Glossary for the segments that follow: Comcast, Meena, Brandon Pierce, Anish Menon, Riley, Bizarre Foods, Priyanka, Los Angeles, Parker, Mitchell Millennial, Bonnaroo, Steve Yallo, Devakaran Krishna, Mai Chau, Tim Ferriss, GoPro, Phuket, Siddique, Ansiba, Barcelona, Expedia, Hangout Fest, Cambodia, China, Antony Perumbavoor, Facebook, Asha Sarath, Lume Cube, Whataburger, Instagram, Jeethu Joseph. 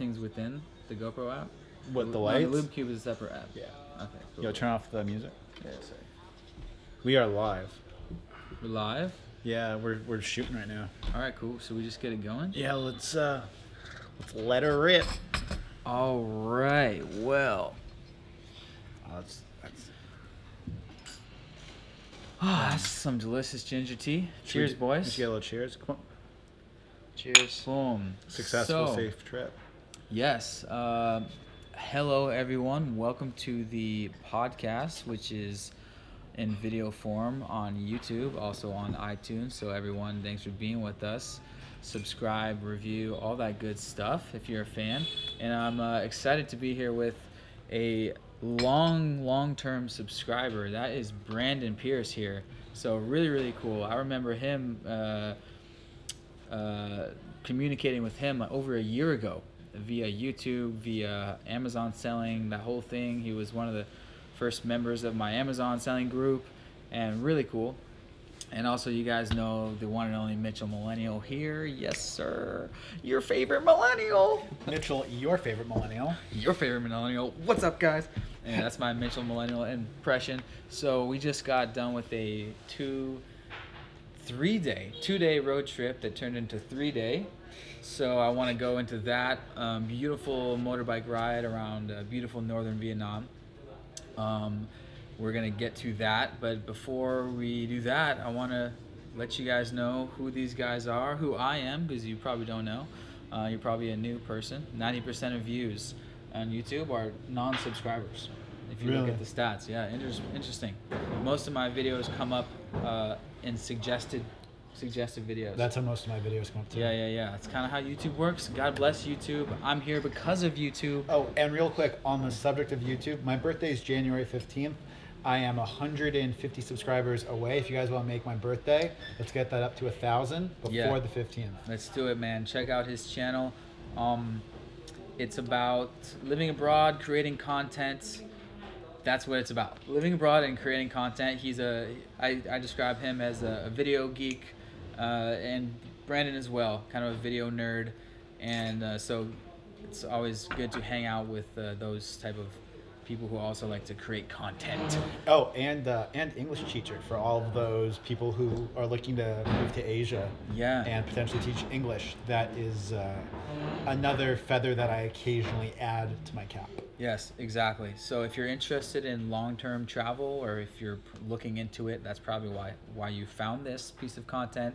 things within the GoPro app? What, the lights? No, the Lume Cube is a separate app. Yeah. Okay, cool. Yo, turn off the music. Yeah, sorry. We are live. We're live? Yeah, we're shooting right now. All right, cool. So we just get it going? Yeah, let's let her rip. All right, well. Oh, that's some delicious ginger tea. Cheers, boys. Let's get a little cheers. Come on. Cheers. Boom. Successful, safe trip. Yes. Hello, everyone. Welcome to the podcast, which is in video form on YouTube, also on iTunes. So everyone, thanks for being with us. Subscribe, review, all that good stuff if you're a fan. And I'm excited to be here with a long-term subscriber. That is Brandon Pierce here. So really cool. I remember him communicating with him over a year ago via YouTube, via Amazon selling, that whole thing. He was one of the first members of my Amazon selling group, and really cool. And also, you guys know the one and only Mitchell Millennial here. Yes, sir. Your favorite millennial. Mitchell, your favorite millennial. Your favorite millennial. What's up, guys? And that's my Mitchell Millennial impression. So we just got done with a two-day road trip that turned into 3-day. So I want to go into that beautiful motorbike ride around beautiful northern Vietnam. We're gonna get to that, but before we do that, I want to let you guys know who these guys are, who I am, because you probably don't know. You're probably a new person. 90% of views on YouTube are non-subscribers. If you look at the stats, yeah, interesting. Most of my videos come up in suggested videos. That's how most of my videos come up too. Yeah. It's kind of how YouTube works. God bless YouTube. I'm here because of YouTube. Oh, and real quick, on the subject of YouTube, my birthday is January 15th. I am 150 subscribers away. If you guys want to make my birthday, let's get that up to 1,000 before the 15th. Let's do it, man. Check out his channel. It's about living abroad, creating content. That's what it's about. Living abroad and creating content. He's I describe him as a video geek. And Brandon as well, kind of a video nerd, and so it's always good to hang out with those type of people who also like to create content. Oh, and English teacher for all of those people who are looking to move to Asia. Yeah. And potentially teach English. That is another feather that I occasionally add to my cap. Yes, exactly. So if you're interested in long-term travel, or if you're looking into it, that's probably why you found this piece of content.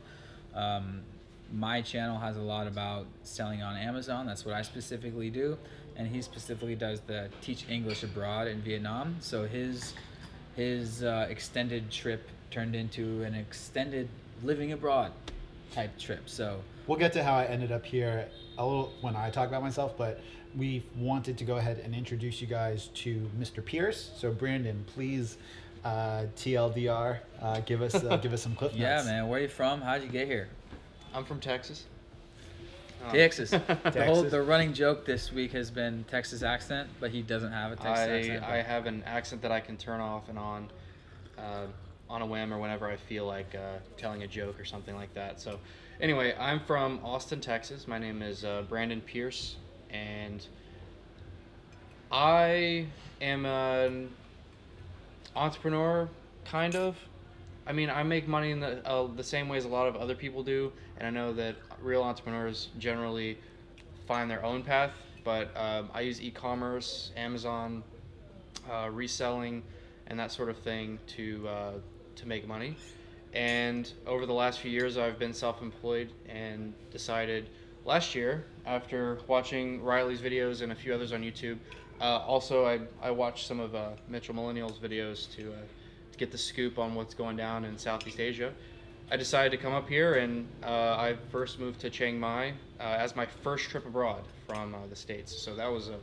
My channel has a lot about selling on Amazon. That's what I specifically do, and he specifically does the teach English abroad in Vietnam. So his extended trip turned into an extended living abroad type trip. So we'll get to how I ended up here a little when I talk about myself, but we wanted to go ahead and introduce you guys to Mr. Pierce. So Brandon, please, TLDR, give us some cliff notes. Yeah, man. Where are you from? How'd you get here? I'm from Texas. Texas. The running joke this week has been Texas accent, but he doesn't have a Texas accent. I have an accent that I can turn off and on a whim or whenever I feel like telling a joke or something like that. So, anyway, I'm from Austin, Texas. My name is Brandon Pierce. And I am an entrepreneur, kind of. I mean, I make money in the same way as a lot of other people do, and I know that real entrepreneurs generally find their own path, but I use e-commerce, Amazon, reselling, and that sort of thing to make money. And over the last few years, I've been self-employed and decided last year, after watching Riley's videos and a few others on YouTube, also I watched some of Mitchell Millennial's videos to get the scoop on what's going down in Southeast Asia. I decided to come up here, and I first moved to Chiang Mai as my first trip abroad from the States. So that was a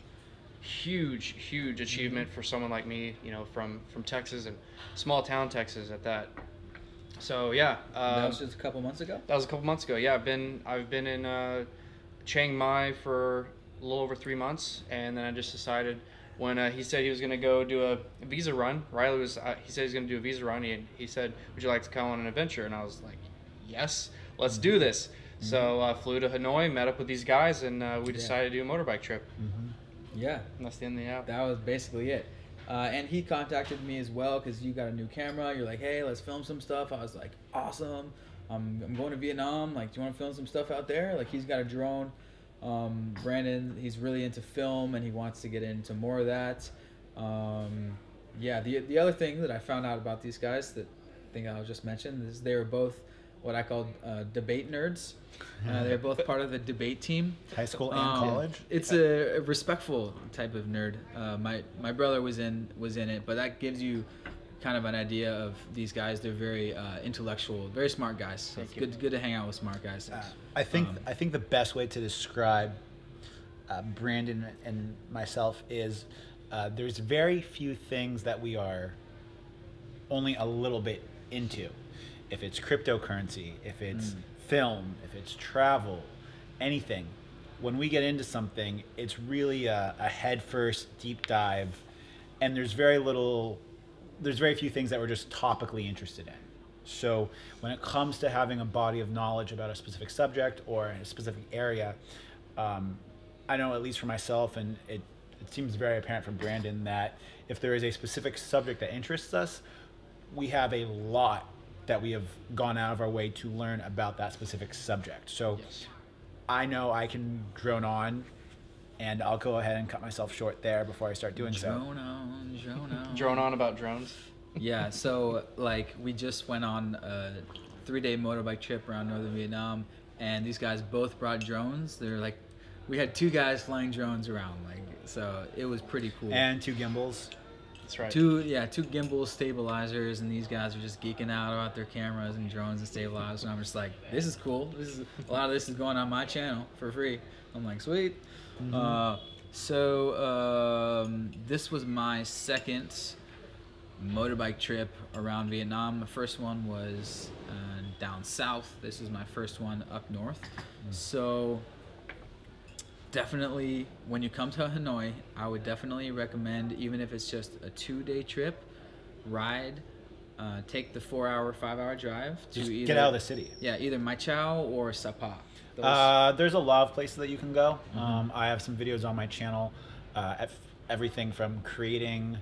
huge achievement for someone like me, you know, from Texas, and small town Texas at that. So yeah, that was just a couple months ago. That was a couple months ago. Yeah, I've been in Chiang Mai for a little over 3 months, and then I just decided when he said he was gonna go do a visa run. Riley was he said he's gonna do a visa run, and he said, "Would you like to come on an adventure?" And I was like, "Yes, let's do this." Mm-hmm. So I flew to Hanoi, met up with these guys, and we decided to do a motorbike trip. Mm-hmm. Yeah. And that's the end of the app. That was basically it. And he contacted me as well because you got a new camera. You're like, hey, let's film some stuff. I was like, awesome. I'm going to Vietnam. Like, do you want to film some stuff out there? Like, he's got a drone. Brandon, he's really into film, and he wants to get into more of that. Yeah, the other thing that I found out about these guys that I think I'll just mention is they were both what I call debate nerds. They're both part of the debate team. High school and college? It's a respectful type of nerd. My brother was in it, but that gives you kind of an idea of these guys. They're very intellectual, very smart guys. So it's good to hang out with smart guys. I think the best way to describe Brandon and myself is there's very few things that we are only a little bit into. If it's cryptocurrency, if it's film, if it's travel, anything. When we get into something, it's really a headfirst deep dive, and there's very few things that we're just topically interested in. So when it comes to having a body of knowledge about a specific subject or a specific area, I know at least for myself, and it seems very apparent from Brandon, that if there is a specific subject that interests us, we have a lot that we have gone out of our way to learn about that specific subject. So yes. I know I can drone on, and I'll go ahead and cut myself short there before I start doing drone on. Drone on about drones. Yeah, so like we just went on a 3-day motorbike trip around northern Vietnam, and these guys both brought drones. They're like, we had 2 guys flying drones around, like, so it was pretty cool. And 2 gimbals. That's right. 2 gimbal stabilizers, and these guys are just geeking out about their cameras and drones and stabilizers, and I'm just like, this is cool. This is a lot of this is going on my channel for free. I'm like, sweet. Mm-hmm. This was my 2nd motorbike trip around Vietnam. The first one was down south. This is my first one up north. Mm-hmm. So definitely, when you come to Hanoi, I would definitely recommend, even if it's just a 2-day trip, ride, take the 5-hour drive to just either get out of the city. Yeah, either Mai Chau or Sapa. There's a lot of places that you can go. Mm-hmm. I have some videos on my channel, everything from creating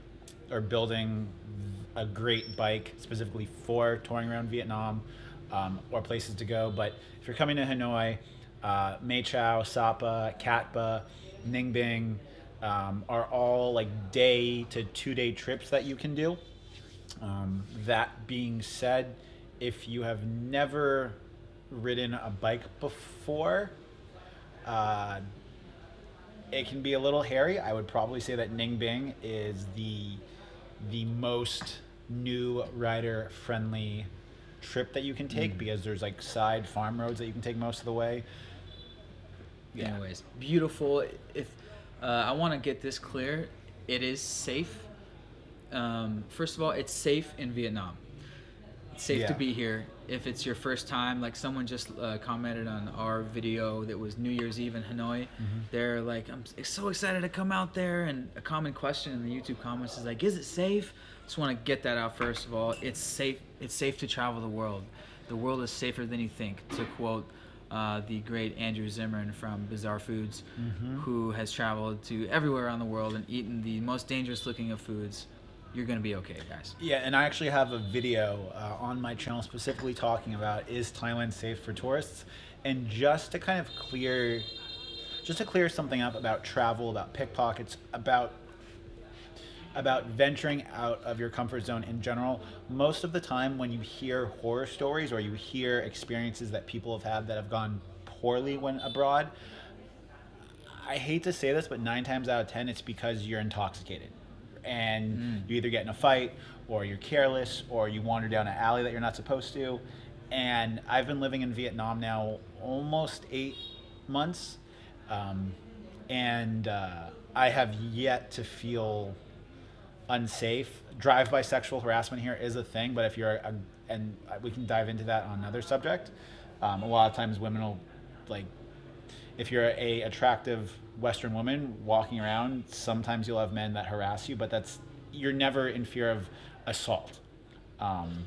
or building a great bike specifically for touring around Vietnam, or places to go. But if you're coming to Hanoi, Mai Chau, Sapa, Cat Ba, Ninh Binh are all like day to 2-day trips that you can do. That being said, if you have never ridden a bike before, it can be a little hairy. I would probably say that Ninh Binh is the most new rider friendly trip that you can take, because there's like side farm roads that you can take most of the way. Yeah. Anyways, beautiful. If I want to get this clear, it is safe. First of all, it's safe in Vietnam. It's safe to be here. If it's your first time, like someone just commented on our video that was New Year's Eve in Hanoi. Mm-hmm. They're like, I'm so excited to come out there. And a common question in the YouTube comments is like, is it safe? Just want to get that out first of all. It's safe. It's safe to travel the world. The world is safer than you think, to quote the great Andrew Zimmern from Bizarre Foods, mm-hmm. who has traveled to everywhere around the world and eaten the most dangerous looking of foods. You're going to be okay, guys. Yeah, and I actually have a video on my channel specifically talking about, is Thailand safe for tourists? And just to kind of clear something up about travel, about pickpockets, about venturing out of your comfort zone in general, most of the time when you hear horror stories or you hear experiences that people have had that have gone poorly when abroad, I hate to say this, but 9 times out of 10, it's because you're intoxicated. And you either get in a fight, or you're careless, or you wander down an alley that you're not supposed to. And I've been living in Vietnam now almost 8 months, I have yet to feel unsafe. Drive-by sexual harassment here is a thing, but if you're and we can dive into that on another subject. A lot of times women will, like, if you're a attractive Western woman walking around, sometimes you'll have men that harass you, but you're never in fear of assault.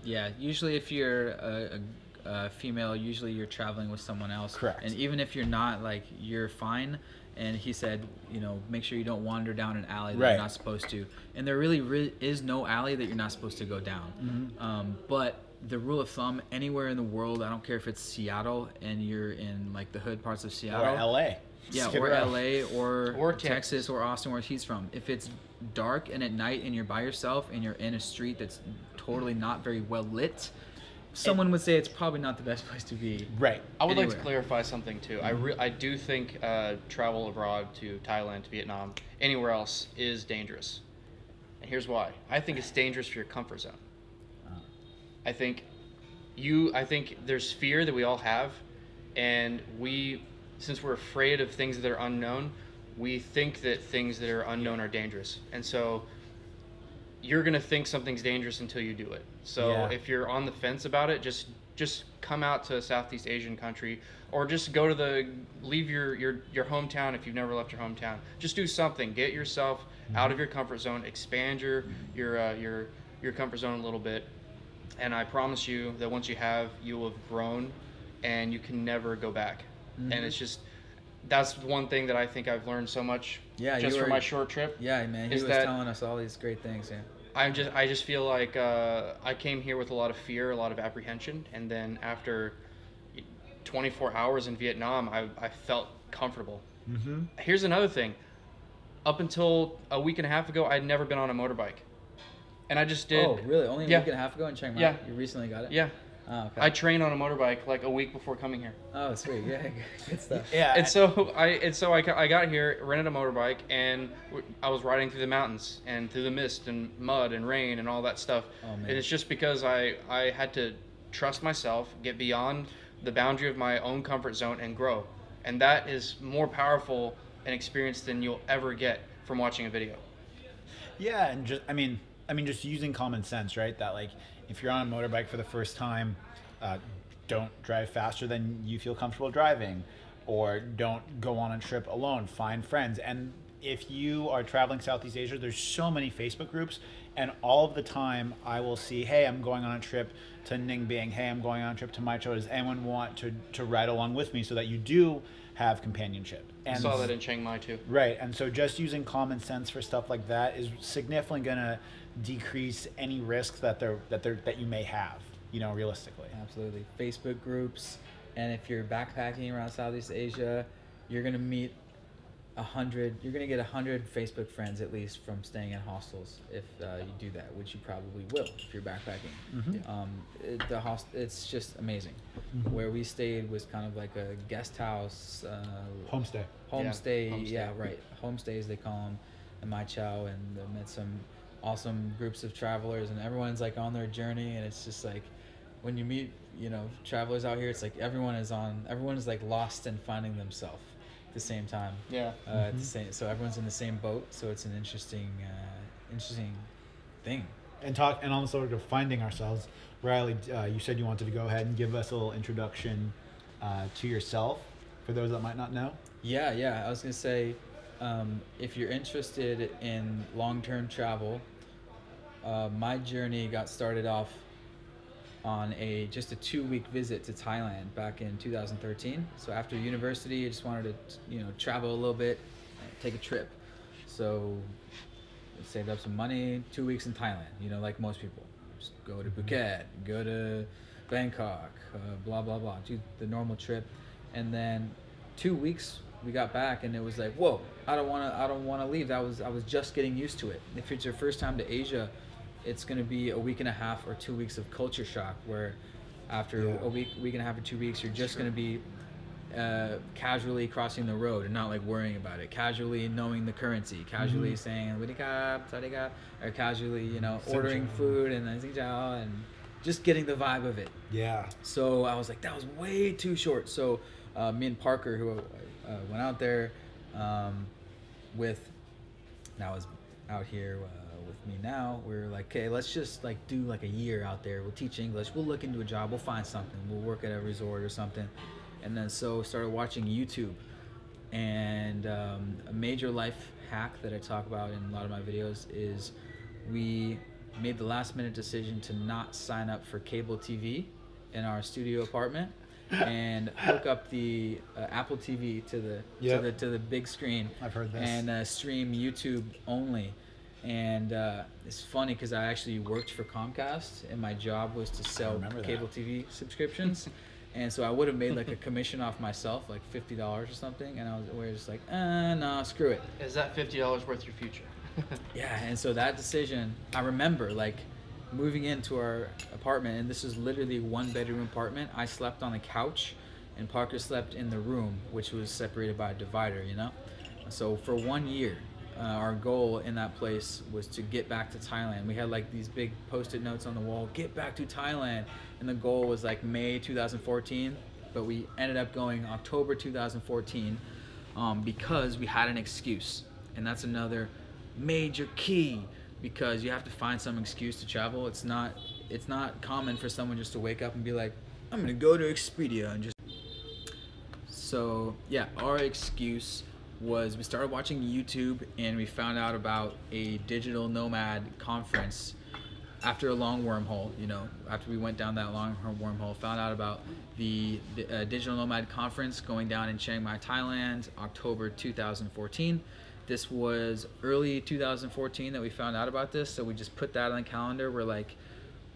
Yeah, usually if you're a, a, female, usually you're traveling with someone else. Correct. And even if you're not, like, you're fine. And he said, you know, make sure you don't wander down an alley that you're not supposed to. And there really is no alley that you're not supposed to go down. Mm-hmm. But the rule of thumb, anywhere in the world, I don't care if it's Seattle and you're in, like, the hood parts of Seattle. Or L.A. Yeah, or L.A. or Texas or Austin, where he's from. If it's dark and at night and you're by yourself and you're in a street that's totally not very well lit, someone would say it's probably not the best place to be. Right. I would like to clarify something, too. Mm-hmm. I do think travel abroad to Thailand, to Vietnam, anywhere else is dangerous. And here's why. I think it's dangerous for your comfort zone. I think there's fear that we all have, and since we're afraid of things that are unknown, we think that things that are unknown are dangerous. And so you're going to think something's dangerous until you do it. So if you're on the fence about it, just come out to a Southeast Asian country, or just go to leave your hometown if you've never left your hometown. Just do something. Get yourself out of your comfort zone. Expand your comfort zone a little bit. And I promise you that once you will have grown, and you can never go back. Mm-hmm. And it's just, that's one thing that I think I've learned so much just from my short trip. Yeah, man, he was telling us all these great things. Yeah, I just feel like I came here with a lot of fear, a lot of apprehension, and then after 24 hours in Vietnam, I felt comfortable. Mm-hmm. Here's another thing. Up until a week and a half ago, I'd never been on a motorbike. And I just did. Oh, really? Only a week and a half ago in Chiang Mai? Yeah. You recently got it? Yeah. Oh, okay. I trained on a motorbike like a week before coming here. Oh, sweet. Yeah, good stuff. Yeah. And so I got here, rented a motorbike, and I was riding through the mountains and through the mist and mud and rain and all that stuff. Oh, man. And it's just because I had to trust myself, get beyond the boundary of my own comfort zone and grow. And that is more powerful an experience than you'll ever get from watching a video. Yeah, and just, I mean, just using common sense, right? That, like, if you're on a motorbike for the first time, don't drive faster than you feel comfortable driving, or don't go on a trip alone. Find friends. And if you are traveling Southeast Asia, there's so many Facebook groups, and all of the time I will see, hey, I'm going on a trip to Ninh Binh. Hey, I'm going on a trip to Mai Chau. Does anyone want to ride along with me? So that you do have companionship. And I saw that in Chiang Mai too. Right. And so just using common sense for stuff like that is significantly going to decrease any risk that you may have, you know, realistically. Absolutely. Facebook groups, and if you're backpacking around Southeast Asia, you're gonna meet 100. You're gonna get 100 Facebook friends at least from staying in hostels if you do that, which you probably will if you're backpacking. Mm-hmm. It's just amazing. Mm-hmm. Where we stayed was kind of like a guest house homestay. Homestays they call them, and Mai Chau, and they met some awesome groups of travelers, and everyone's like on their journey, and it's just like when you meet, you know, travelers out here, it's like everyone is like lost and finding themselves at the same time. Yeah. At the same, so everyone's in the same boat. So it's an interesting thing. And on the subject of finding ourselves, Riley, you said you wanted to go ahead and give us a little introduction to yourself for those that might not know. Yeah. I was gonna say, if you're interested in long-term travel. My journey got started off on just a 2-week visit to Thailand back in 2013. So after university, I just wanted to, you know, travel a little bit, take a trip. So I saved up some money, 2 weeks in Thailand, you know, like most people. Just go to Phuket, go to Bangkok, blah, blah, blah, do the normal trip. And then 2 weeks we got back, and it was like, whoa, I don't want to leave. I was just getting used to it. If it's your first time to Asia, it's going to be a week and a half or 2 weeks of culture shock, where after a week and a half or 2 weeks, you're just going to be casually crossing the road and not like worrying about it, casually knowing the currency, casually saying "Wadikap, Sadikap," or casually, you know, ordering food and "Singjiao," and just getting the vibe of it. Yeah. So I was like, that was way too short. So me and Parker, who went out there now is out here with me now, we were like, okay, let's just like do like a year out there. We'll teach English, we'll look into a job, we'll find something, we'll work at a resort or something. And then so started watching YouTube, and a major life hack that I talk about in a lot of my videos is we made the last minute decision to not sign up for cable TV in our studio apartment and hook up the Apple TV to the, to the big screen. I've heard this. And stream YouTube only. And it's funny because I actually worked for Comcast and my job was to sell cable TV subscriptions. And so I would have made like a commission off myself, like $50 or something. And I was just like, nah, screw it. Is that $50 worth your future? Yeah. And so that decision, I remember like moving into our apartment, and this is literally one bedroom apartment. I slept on the couch and Parker slept in the room, which was separated by a divider, you know? So for 1 year, our goal in that place was to get back to Thailand. We had like these big post-it notes on the wall, get back to Thailand. And the goal was like May 2014, but we ended up going October 2014 because we had an excuse. And that's another major key, because you have to find some excuse to travel. It's not common for someone just to wake up and be like, I'm gonna go to Expedia and just... So yeah, our excuse was we started watching YouTube and we found out about a digital nomad conference after a long wormhole, you know, after we went down that long wormhole, found out about the digital nomad conference going down in Chiang Mai, Thailand, October 2014. This was early 2014 that we found out about this, so we just put that on the calendar. We're like,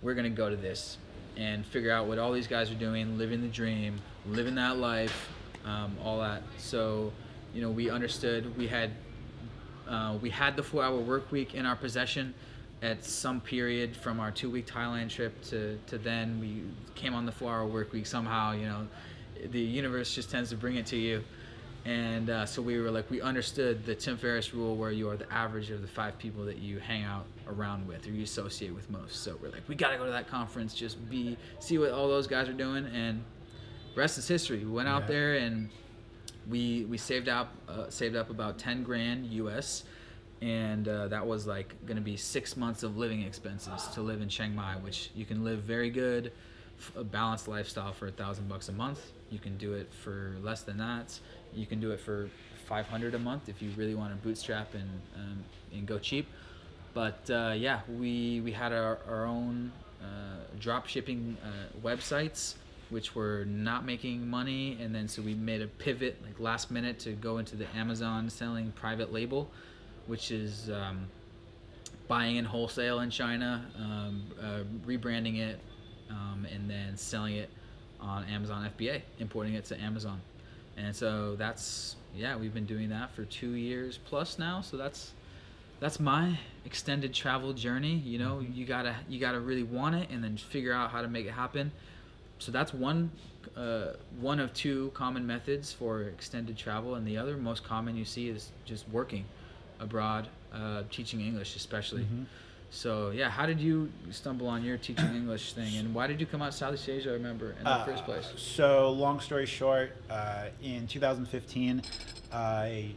we're gonna go to this and figure out what all these guys are doing, living the dream, living that life, all that. So, you know, we understood we had the 4-Hour Work Week in our possession at some period from our 2-week Thailand trip to then. We came on the 4-Hour Work Week somehow, you know, the universe just tends to bring it to you. And so we were like, we understood the Tim Ferriss rule where you are the average of the 5 people that you hang out around with or you associate with most. So we're like, we gotta go to that conference, just see what all those guys are doing, and rest is history. We went out there and we saved up about 10 grand US, and that was like gonna be 6 months of living expenses to live in Chiang Mai, which you can live very good, a balanced lifestyle for $1,000 a month. You can do it for less than that. You can do it for $500 a month if you really want to bootstrap and go cheap. But yeah, we had our own drop shipping websites, which were not making money, and then so we made a pivot like last minute to go into the Amazon selling private label, which is buying in wholesale in China, rebranding it, and then selling it on Amazon FBA, importing it to Amazon. And so that's, yeah, we've been doing that for 2 years plus now. So that's my extended travel journey. You know, you gotta really want it and then figure out how to make it happen. So that's one of two common methods for extended travel, and the other most common you see is just working abroad, teaching English especially. Mm-hmm. So yeah, how did you stumble on your teaching English thing, and why did you come out to Southeast Asia, I remember, in the first place? So long story short, in 2015, I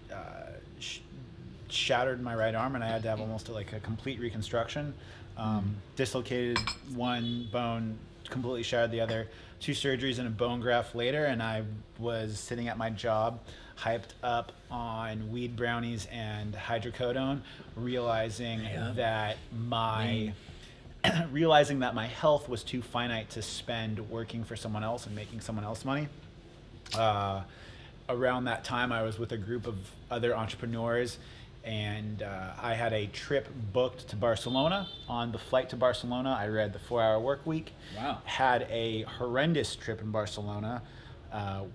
shattered my right arm, and I had to have almost like a complete reconstruction. Dislocated one bone, completely shattered the other, 2 surgeries and a bone graft later, and I was sitting at my job, hyped up on weed brownies and hydrocodone, realizing that my health was too finite to spend working for someone else and making someone else money. Around that time, I was with a group of other entrepreneurs, and I had a trip booked to Barcelona. On the flight to Barcelona, I read The 4-Hour Work Week. Wow. Had a horrendous trip in Barcelona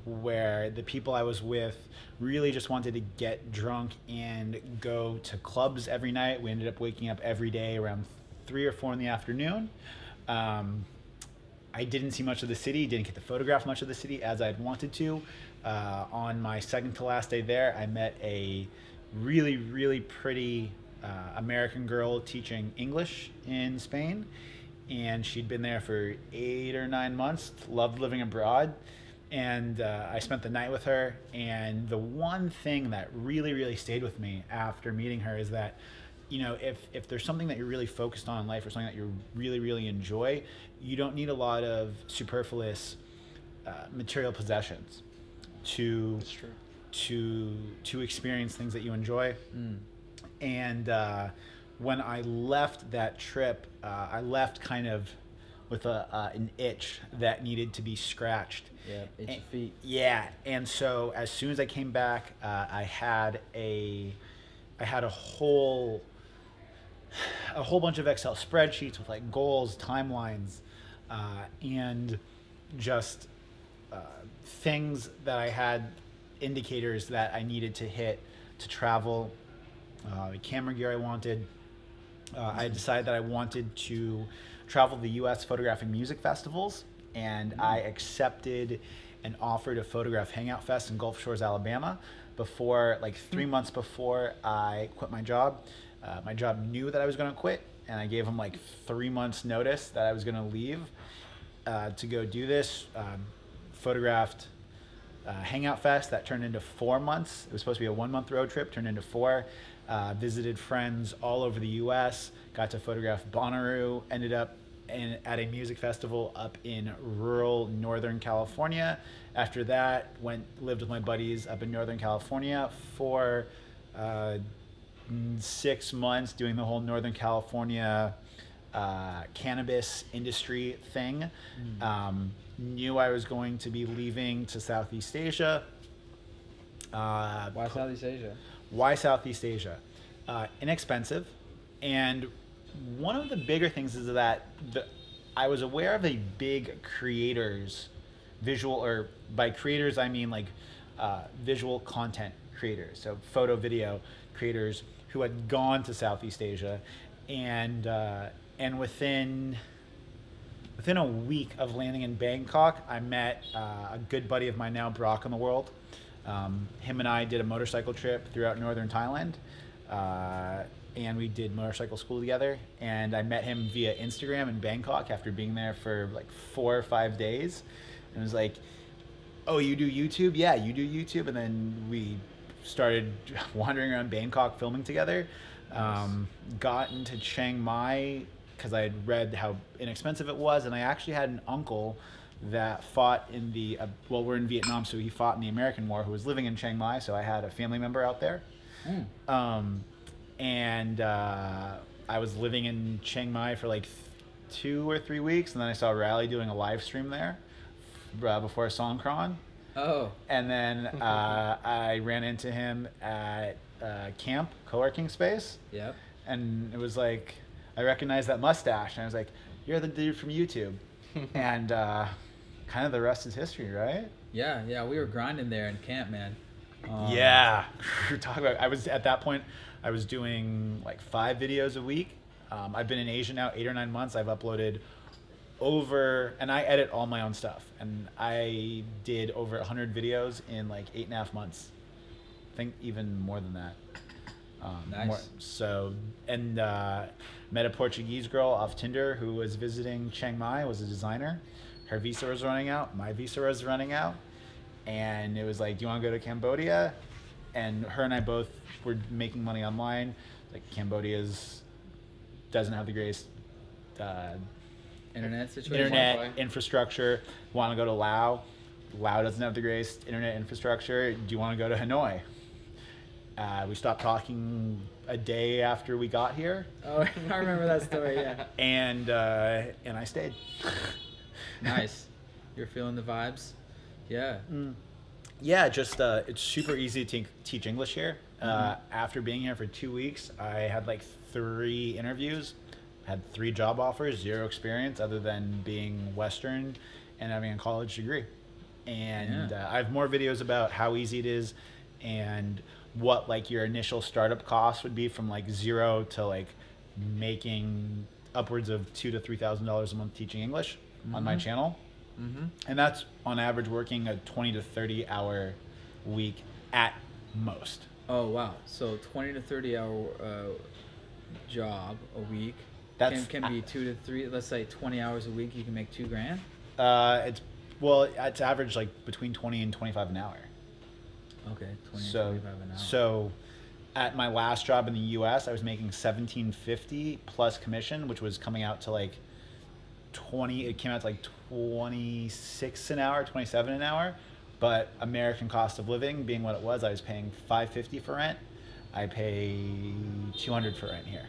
where the people I was with really just wanted to get drunk and go to clubs every night. We ended up waking up every day around 3 or 4 in the afternoon. I didn't see much of the city, didn't get to photograph much of the city as I'd wanted to. On my second to last day there, I met a really, really pretty American girl teaching English in Spain, and she'd been there for 8 or 9 months, loved living abroad, and I spent the night with her. And the one thing that really, really stayed with me after meeting her is that, you know, if there's something that you're really focused on in life or something that you really, really enjoy, you don't need a lot of superfluous material possessions to... That's true. To experience things that you enjoy. Mm. And when I left that trip, I left kind of with an itch that needed to be scratched. Yeah, itchy feet. Yeah, and so as soon as I came back, I had a whole bunch of Excel spreadsheets with like goals, timelines, and just things that I had, indicators that I needed to hit to travel, the camera gear I wanted. I decided that I wanted to travel the U.S. photographing music festivals, and I accepted an offer to photograph Hangout Fest in Gulf Shores, Alabama, before, like 3 months before I quit my job. My job knew that I was going to quit, and I gave them like 3 months notice that I was going to leave to go do this. Photographed Hangout Fest. That turned into 4 months. It was supposed to be a 1 month road trip, turned into 4. Visited friends all over the U.S. Got to photograph Bonnaroo. Ended up at a music festival up in rural Northern California. After that, lived with my buddies up in Northern California for 6 months, doing the whole Northern California cannabis industry thing. Knew I was going to be leaving to Southeast Asia. Why Southeast Asia? Why Southeast Asia? Inexpensive. And one of the bigger things is that I was aware of a big creators, visual, or by creators I mean like visual content creators, so photo, video creators who had gone to Southeast Asia, and within a week of landing in Bangkok, I met a good buddy of mine now, Brock in the world. Him and I did a motorcycle trip throughout northern Thailand, and we did motorcycle school together, and I met him via Instagram in Bangkok after being there for like 4 or 5 days, and it was like, oh, you do YouTube? Yeah, you do YouTube. And then we started wandering around Bangkok filming together. Got into Chiang Mai because I had read how inexpensive it was, and I actually had an uncle that fought in the, well, we're in Vietnam, so he fought in the American War, who was living in Chiang Mai, so I had a family member out there. I was living in Chiang Mai for like 2 or 3 weeks, and then I saw Riley doing a live stream there before Songkran. Oh. And then I ran into him at camp, co-working space. Yep. And it was like, I recognized that mustache, and I was like, you're the dude from YouTube. And kind of the rest is history, right? Yeah, we were grinding there in camp, man. Yeah, talk about. I was at that point, I was doing like 5 videos a week. I've been in Asia now 8 or 9 months. I've uploaded over, and I edit all my own stuff, and I did over 100 videos in like 8.5 months. I think even more than that. Nice. Met a Portuguese girl off Tinder who was visiting Chiang Mai, was a designer. Her visa was running out. My visa was running out. And it was like, do you want to go to Cambodia? And her and I both were making money online. Like, Cambodia's doesn't have the greatest internet situation. Internet infrastructure. Want to go to Laos? Laos doesn't have the greatest internet infrastructure. Do you want to go to Hanoi? We stopped talking a day after we got here. Oh, I remember that story, yeah. And I stayed. Nice. You're feeling the vibes? Yeah. Yeah, just it's super easy to teach English here. After being here for 2 weeks, I had like 3 interviews, had 3 job offers, 0 experience other than being Western and having a college degree. And I have more videos about how easy it is and what like your initial startup cost would be from like 0 to like making upwards of $2,000 to $3,000 a month teaching English on my channel. And that's on average working a 20 to 30 hour week at most. Oh, wow. So 20 to 30 hour job a week, that can be 2 to 3, let's say 20 hours a week, you can make $2,000. It's average like between 20 and 25 an hour. Okay, 20 to 25 an hour. So at my last job in the US, I was making $1,750 plus commission, which was coming out to like 20, it came out to like 26 an hour, 27 an hour. But American cost of living being what it was, I was paying $550 for rent. I pay $200 for rent here.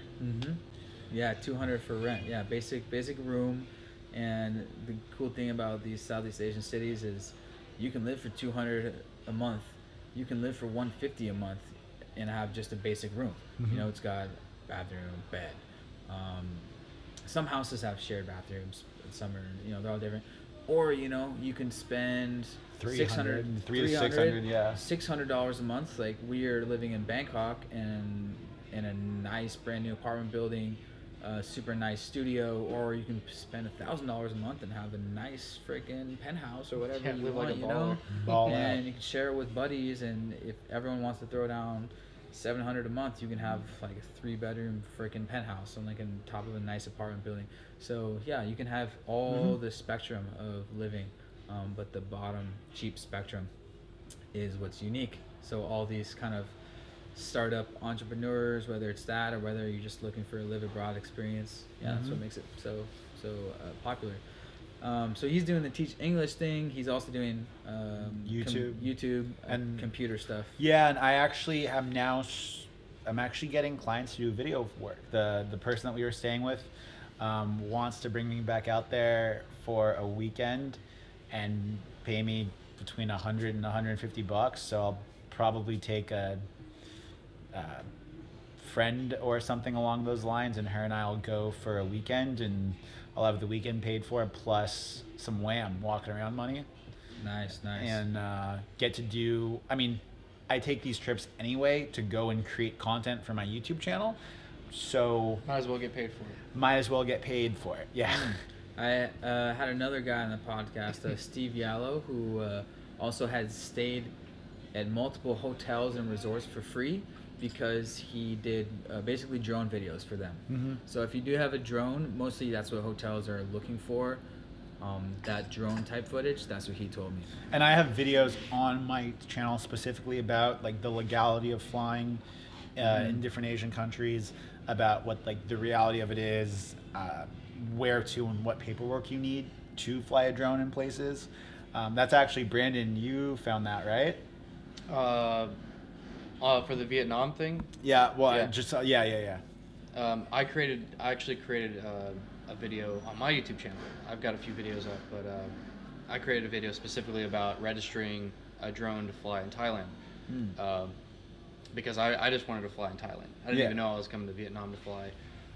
Yeah, $200 for rent. Yeah, basic room And the cool thing about these Southeast Asian cities is you can live for $200 a month. You can live for $150 a month and have just a basic room. Mm-hmm. You know, it's got bathroom, bed. Some houses have shared bathrooms. Some are, you know, they're all different. Or, you know, you can spend $300 to $600, yeah, $600 a month. Like, we are living in Bangkok and in a nice brand new apartment building, a super nice studio, or you can spend $1,000 a month and have a nice freaking penthouse or whatever you want, like, you know, and you can share it with buddies. And if everyone wants to throw down $700 a month, you can have like a 3-bedroom freaking penthouse on like on top of a nice apartment building. So yeah, you can have all the spectrum of living, but the bottom cheap spectrum is what's unique. So all these kind of startup entrepreneurs, whether it's that or whether you're just looking for a live abroad experience, that's what makes it so popular. So he's doing the Teach English thing. He's also doing YouTube and computer stuff. Yeah, and I actually am now. I'm actually getting clients to do video work. The person that we were staying with wants to bring me back out there for a weekend, and pay me between $100 and $150. So I'll probably take a friend or something along those lines, and her and I'll go for a weekend, and I'll have the weekend paid for, plus some Wham! Walking around money. Nice. And get to do, I mean, I take these trips anyway to go and create content for my YouTube channel, so... Might as well get paid for it, yeah. I had another guy on the podcast, Steve Yallo, who also had stayed at multiple hotels and resorts for free, because he did basically drone videos for them. Mm-hmm. So if you do have a drone, mostly that's what hotels are looking for, that drone type footage. That's what he told me. And I have videos on my channel specifically about like the legality of flying in different Asian countries, about what like the reality of it is, where to and what paperwork you need to fly a drone in places. That's actually, Brandon, you found that, right? For the Vietnam thing? Yeah, well, yeah. Yeah. I actually created a video on my YouTube channel. I've got a few videos up, but I created a video specifically about registering a drone to fly in Thailand. Because I just wanted to fly in Thailand. I didn't even know I was coming to Vietnam to fly.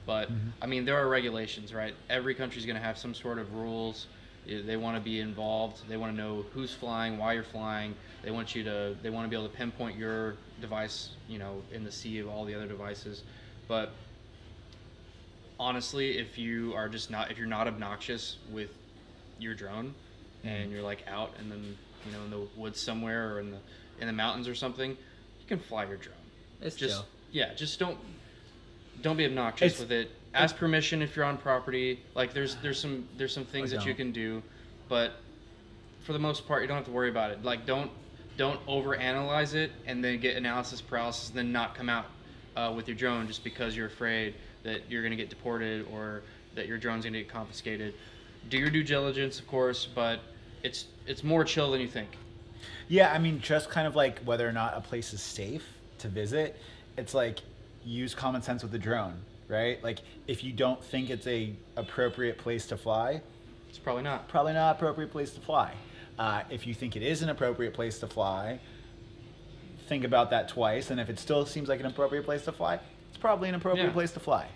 But, I mean, there are regulations, right? Every country's going to have some sort of rules. They want to be involved. They want to know who's flying, why you're flying. They want to be able to pinpoint your device, you know, in the sea of all the other devices. But honestly, if you're not obnoxious with your drone, and you're like out in in the woods somewhere, or in the mountains or something, you can fly your drone. It's just chill. Yeah, just don't be obnoxious with it. Ask permission if you're on property. Like there's some things that you can do, but for the most part, you don't have to worry about it. Like don't overanalyze it and then get analysis paralysis and then not come out with your drone just because you're afraid that you're gonna get deported or that your drone's gonna get confiscated. Do your due diligence, of course, but it's more chill than you think. Yeah, I mean, just kind of like whether or not a place is safe to visit. It's like use common sense with the drone. Right? Like, if you don't think it's a appropriate place to fly, it's probably not appropriate place to fly. If you think it is an appropriate place to fly, think about that twice. And if it still seems like an appropriate place to fly, it's probably an appropriate place to fly.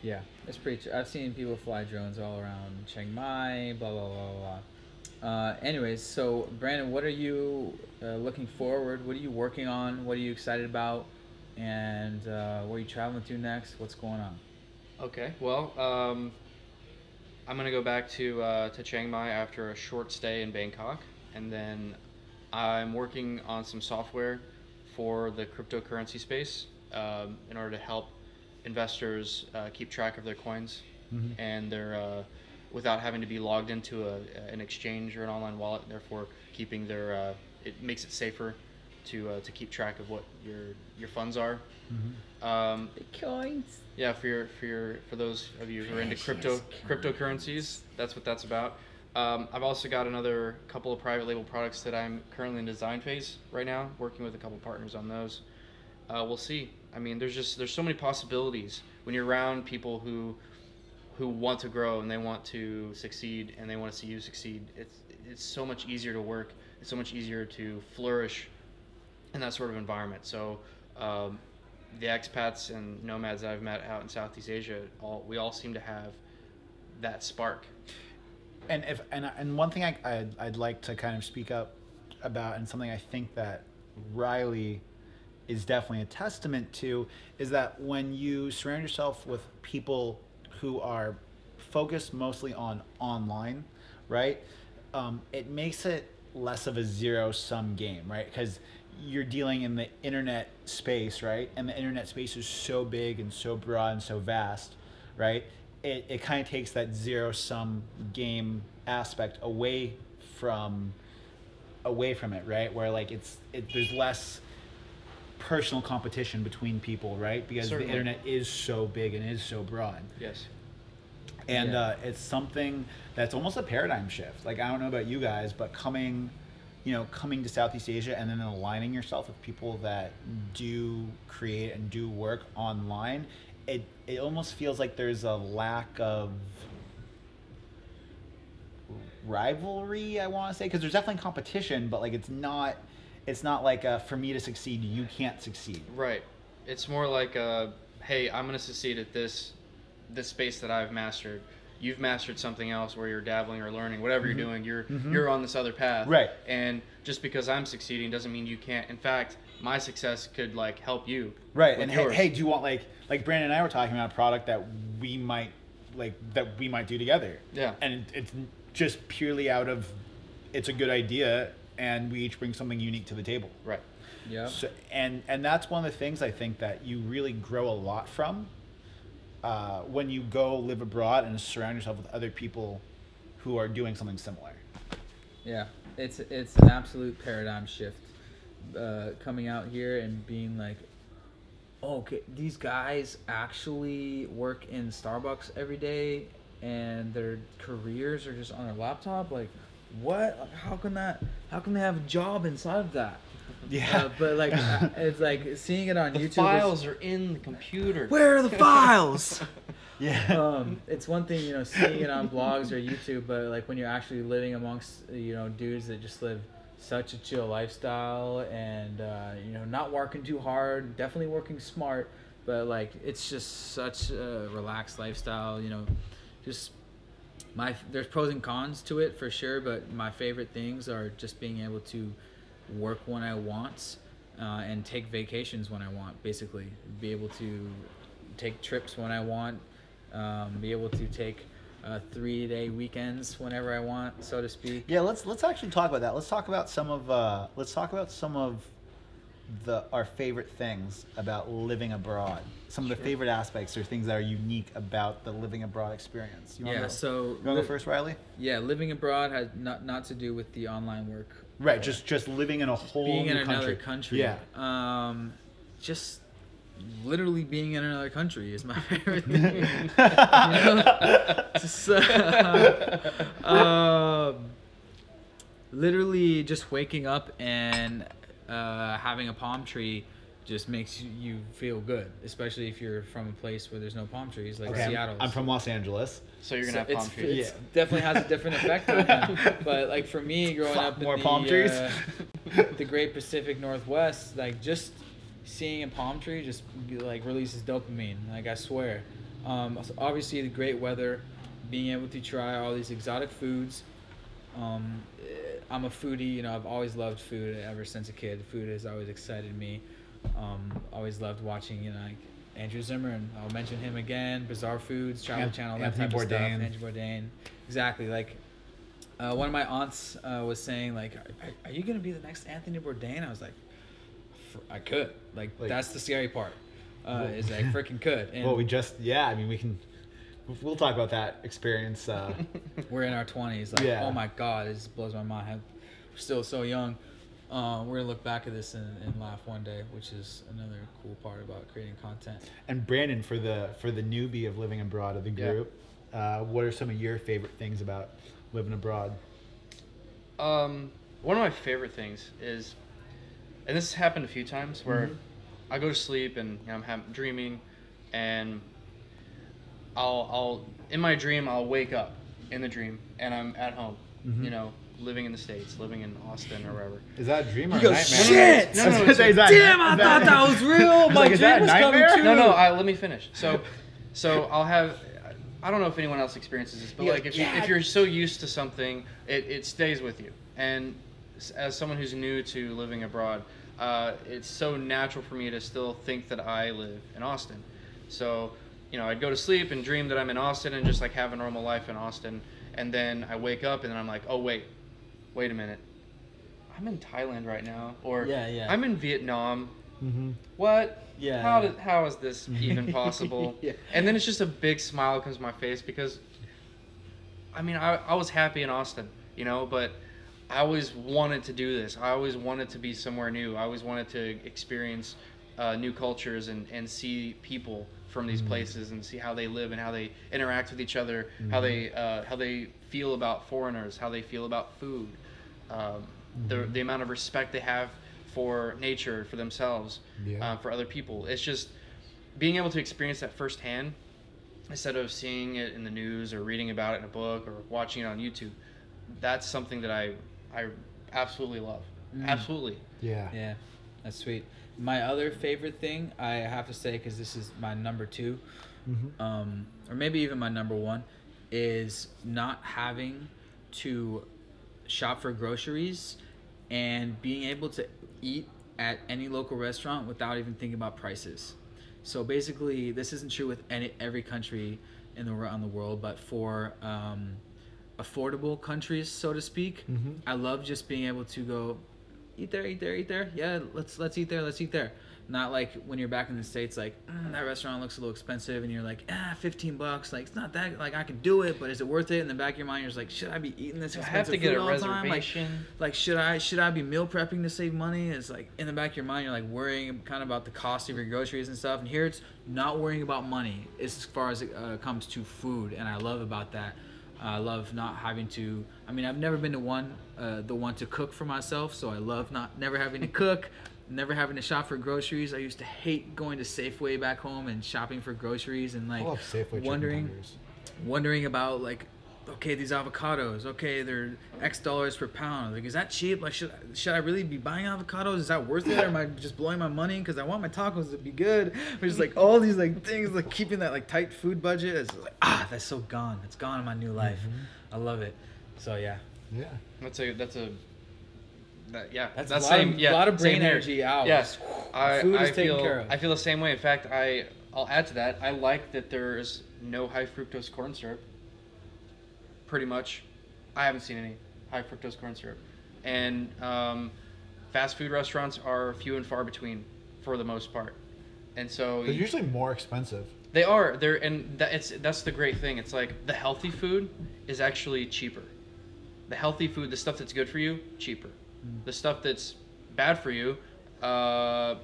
Yeah, it's pretty true. I've seen people fly drones all around Chiang Mai, blah, blah, blah, blah. Anyways, so Brandon, what are you looking forward? What are you working on? What are you excited about? And where are you traveling to next? What's going on? Okay, well, I'm gonna go back to Chiang Mai after a short stay in Bangkok, and then I'm working on some software for the cryptocurrency space in order to help investors keep track of their coins and their without having to be logged into an exchange or an online wallet. Therefore, keeping their it makes it safer to keep track of what your funds are. The coins. Yeah, for those of you who are into cryptocurrencies, that's what that's about. I've also got another couple of private label products that I'm currently in design phase right now, working with a couple partners on those. We'll see. I mean, there's so many possibilities when you're around people who who want to grow and they want to succeed and they want to see you succeed. It's so much easier to work. It's so much easier to flourish in that sort of environment. So the expats and nomads that I've met out in Southeast Asia, we all seem to have that spark. And one thing I'd like to kind of speak up about, and something I think that Riley is definitely a testament to, is that when you surround yourself with people who are focused mostly on online, right, it makes it less of a zero-sum game, right? Because you're dealing in the internet space, right? And the internet space is so big and so broad and so vast, right? It kind of takes that zero-sum game aspect away from it, right? Where like there's less personal competition between people, right? Because certainly. The internet is so big and is so broad. Yes. And yeah. It's something that's almost a paradigm shift. Like, I don't know about you guys, but coming to Southeast Asia and then aligning yourself with people that do create and do work online, it almost feels like there's a lack of rivalry, I want to say, because there's definitely competition, but like it's not like for me to succeed, you can't succeed. Right. It's more like hey, I'm going to succeed at this space that I've mastered. You've mastered something else where you're dabbling or learning, whatever mm-hmm. you're doing, you're on this other path. Right. And just because I'm succeeding doesn't mean you can't. In fact, my success could like help you. Right. And hey, do you want like Brandon and I were talking about a product that we might do together. Yeah. And it's just purely out of it's a good idea and we each bring something unique to the table. Right. Yeah. So, and that's one of the things I think that you really grow a lot from when you go live abroad and surround yourself with other people who are doing something similar. Yeah. It's an absolute paradigm shift coming out here and being like, oh, okay, these guys actually work in Starbucks every day and their careers are just on their laptop. Like, what? How can they have a job inside of that? Yeah, but like it's like seeing it on YouTube. The files are in the computer. Where are the files? Yeah, it's one thing seeing it on blogs or YouTube, but like when you're actually living amongst dudes that just live such a chill lifestyle and not working too hard, definitely working smart, but like it's just such a relaxed lifestyle. There's pros and cons to it for sure, but my favorite things are just being able to work when I want and take vacations when I want, basically. Be able to take trips when I want, be able to take 3-day weekends whenever I want, so to speak. Yeah, let's actually talk about that. Let's talk about some of our favorite things about living abroad. Some of the favorite aspects or things that are unique about the living abroad experience. You want to go first, Riley? Yeah, living abroad has not to do with the online work. Right, just living in a whole new country. Being in another country. Yeah. Just literally being in another country is my favorite thing. Literally just waking up and having a palm tree just makes you feel good, especially if you're from a place where there's no palm trees, like Seattle. I'm from Los Angeles, so you're gonna have palm trees. It definitely has a different effect on that. But like for me, growing up in palm trees, the Great Pacific Northwest, like just seeing a palm tree just like releases dopamine. Like I swear, obviously the great weather, being able to try all these exotic foods. I'm a foodie, I've always loved food ever since a kid. Food has always excited me. Always loved watching, like Andrew Zimmern. I'll mention him again. Bizarre Foods, Travel Channel, that type of stuff. Andrew Bourdain. Exactly. Like one of my aunts was saying, like, are you gonna be the next Anthony Bourdain? I was like, I could. Like that's the scary part. Is I freaking could. And, well, we'll talk about that experience. We're in our 20s. Like, yeah. Oh my God, it just blows my mind. We're still so young. We're gonna look back at this and laugh one day, which is another cool part about creating content. And Brandon, for the newbie of living abroad of the group, what are some of your favorite things about living abroad? One of my favorite things is, and this has happened a few times, where I go to sleep and I'm dreaming, and in my dream, I'll wake up in the dream and I'm at home, mm-hmm. you know, living in the States, living in Austin or wherever. Is that a dream or a nightmare? Shit! No, damn, I thought that was real. My dream was coming true. No, let me finish. So I'll have, I don't know if anyone else experiences this, but if you're so used to something, it stays with you. And as someone who's new to living abroad, it's so natural for me to still think that I live in Austin. So, you know, I'd go to sleep and dream that I'm in Austin and just like have a normal life in Austin. And then I wake up and then I'm like, oh, wait a minute. I'm in Thailand right now. Or I'm in Vietnam. Mm-hmm. What? Yeah. How is this even possible? Yeah. And then it's just a big smile comes to my face because, I mean, I was happy in Austin, you know, but I always wanted to do this. I always wanted to be somewhere new. I always wanted to experience new cultures and see people from these mm-hmm. places and see how they live and how they interact with each other, mm-hmm. how they feel about foreigners, how they feel about food, mm-hmm. the amount of respect they have for nature, for themselves, for other people. It's just being able to experience that firsthand instead of seeing it in the news or reading about it in a book or watching it on YouTube. That's something that I absolutely love. Mm. Absolutely. Yeah. Yeah. That's sweet. My other favorite thing, I have to say, because this is my number 2, mm-hmm. Or maybe even my number 1, is not having to shop for groceries and being able to eat at any local restaurant without even thinking about prices. So basically, this isn't true with every country around the world, but for affordable countries, so to speak, mm-hmm. I love just being able to go eat there. Yeah, let's eat there. Not like when you're back in the States, like that restaurant looks a little expensive, and you're like, $15. Like it's not that. Like I can do it, but is it worth it? In the back of your mind, you're just like, should I be eating this expensive? I have to get a reservation. Like should I be meal prepping to save money? It's like in the back of your mind, you're like worrying kind of about the cost of your groceries and stuff. And here it's not worrying about money as far as it comes to food, and I love about that. I love not having to. I mean, I've never been the one to cook for myself, so I love never having to cook, never having to shop for groceries. I used to hate going to Safeway back home and shopping for groceries and like wondering about like, okay, these avocados, okay, they're X dollars per pound. Like, is that cheap? Like, should I really be buying avocados? Is that worth it? Or am I just blowing my money because I want my tacos to be good? But just like all these like things, like keeping that like tight food budget. It's like that's so gone. It's gone in my new life. Mm-hmm. I love it. So yeah. Yeah. That's a lot of brain energy out. Yes. Food is taken care of. I feel the same way. In fact, I'll add to that. I like that there is no high fructose corn syrup. Pretty much, I haven't seen any high fructose corn syrup, and fast food restaurants are few and far between for the most part, and so they're usually more expensive. They are. That's the great thing. It's like the healthy food is actually cheaper. The healthy food, the stuff that's good for you, cheaper. Mm. The stuff that's bad for you, that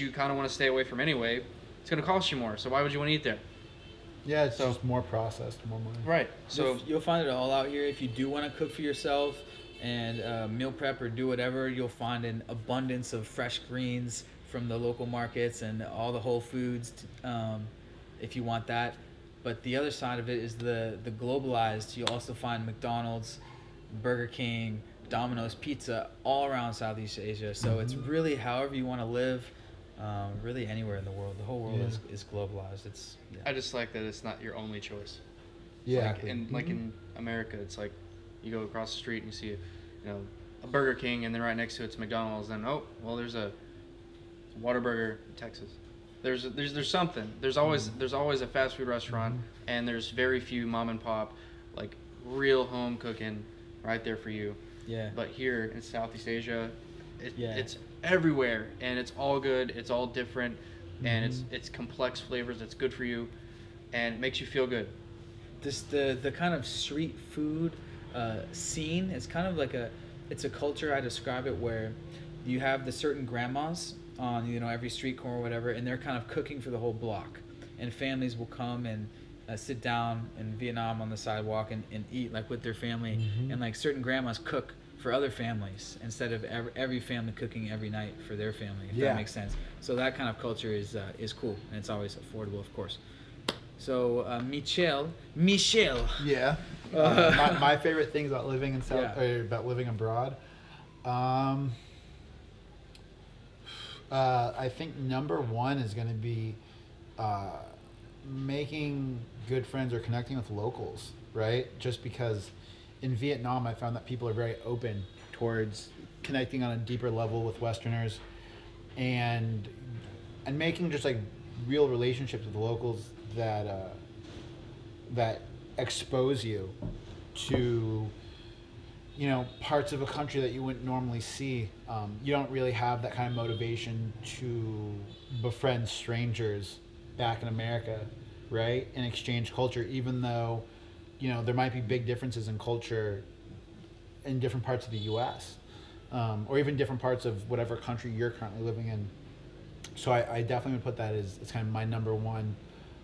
you kind of want to stay away from anyway, it's gonna cost you more. So why would you want to eat there? Yeah, it's just more processed, more money. Right. So you'll find it all out here. If you do want to cook for yourself and meal prep or do whatever, you'll find an abundance of fresh greens from the local markets and all the whole foods if you want that. But the other side of it is the globalized. You'll also find McDonald's, Burger King, Domino's Pizza all around Southeast Asia. So mm-hmm. it's really however you want to live. Really anywhere in the world. The whole world is globalized. It's. Yeah. I just like that it's not your only choice. Yeah. Like, in America, it's like you go across the street and you see a Burger King, and then right next to it's McDonald's. And there's a Whataburger in Texas. There's something. There's always a fast food restaurant, mm-hmm. and there's very few mom and pop, like real home cooking, right there for you. Yeah. But here in Southeast Asia, it's everywhere, and it's all good, it's all different, mm-hmm. and it's complex flavors. It's good for you, and it makes you feel good. This the kind of street food scene is kind of like it's a culture. I describe it where you have the certain grandmas on every street corner or whatever, and they're kind of cooking for the whole block, and families will come and sit down in Vietnam on the sidewalk and eat like with their family, mm-hmm. and like certain grandmas cook for other families instead of every family cooking every night for their family, if that makes sense. So that kind of culture is cool, and it's always affordable, of course. So Michelle. Yeah. My favorite things about living in South, or about living abroad. I think number one is going to be making good friends or connecting with locals, right? Just because in Vietnam, I found that people are very open towards connecting on a deeper level with Westerners, and making just like real relationships with the locals that that expose you to, you know, parts of a country that you wouldn't normally see. You don't really have that kind of motivation to befriend strangers back in America, right? And exchange culture, even though, you know, there might be big differences in culture in different parts of the U.S. Or even different parts of whatever country you're currently living in. So I definitely would put that as it's kind of my number one.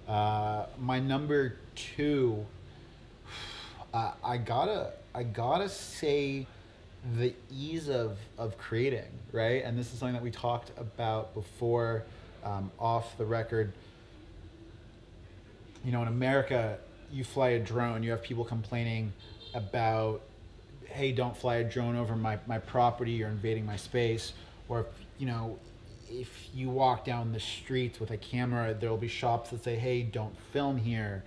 My number two, I gotta say the ease of creating, right? And this is something that we talked about before, off the record. You know, in America, you fly a drone, you have people complaining about, hey, don't fly a drone over my property, you're invading my space. Or, you know, if you walk down the streets with a camera, there'll be shops that say, hey, don't film here.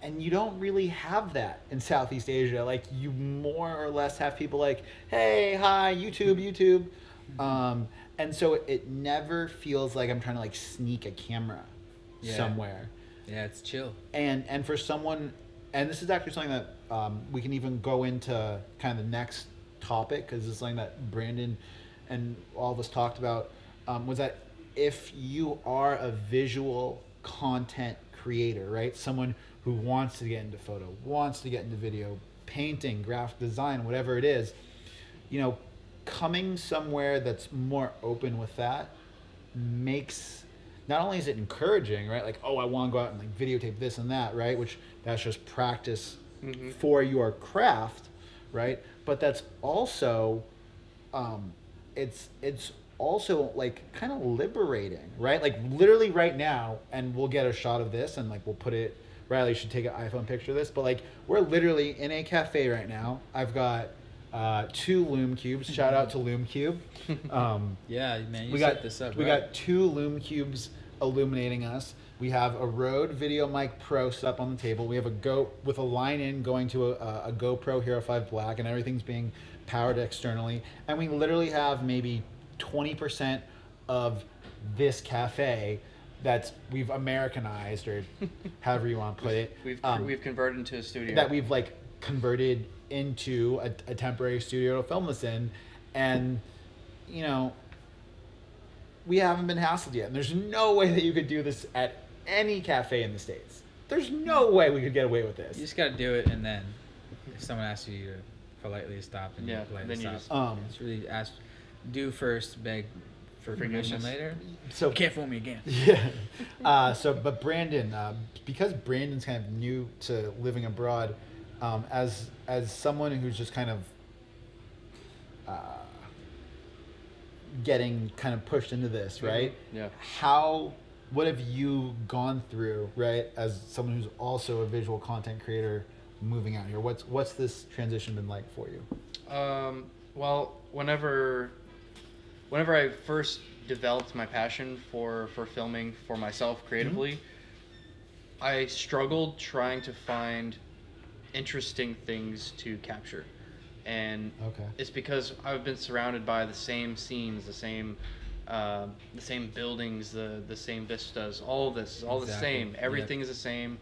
And you don't really have that in Southeast Asia. Like, you more or less have people like, hey, hi, YouTube. And so it never feels like I'm trying to like sneak a camera somewhere. Yeah, it's chill. And for someone, and this is actually something that we can even go into kind of the next topic, because it's something that Brandon and all of us talked about, was that if you are a visual content creator, right? Someone who wants to get into photo, wants to get into video, painting, graphic design, whatever it is, you know, coming somewhere that's more open with that makes, not only is it encouraging, right? Like, oh, I want to go out and like videotape this and that, right? Which that's just practice for your craft, right? But that's also, it's also like kind of liberating, right? Like literally right now, and we'll get a shot of this and like we'll put it, Riley should take an iPhone picture of this, but like we're literally in a cafe right now. I've got 2 Lume Cubes. Shout out to Lume Cube. Yeah, man, you set this up. We got 2 Lume Cubes illuminating us. We have a Rode VideoMic Pro set up on the table. We have a Go with a line in going to a GoPro Hero 5 Black, and everything's being powered externally. And we literally have maybe 20% of this cafe that's we've Americanized, or however you want to put it. We've converted into a studio. That we've like converted into a temporary studio to film this in, and you know, we haven't been hassled yet. And there's no way that you could do this at any cafe in the States. There's no way we could get away with this. You just got to do it, and then if someone asks you to politely stop, and you politely stop. It's really ask, do first, beg for permission later. So you can't fool me again. Yeah. But Brandon, because Brandon's kind of new to living abroad, as someone who's just kind of getting kind of pushed into this, right? Yeah. What have you gone through, right? As someone who's also a visual content creator moving out here, what's this transition been like for you? Well, whenever I first developed my passion for filming for myself creatively, I struggled trying to find interesting things to capture. And it's because I've been surrounded by the same scenes, the same buildings, the same vistas. All of this is all the same. Everything is the same,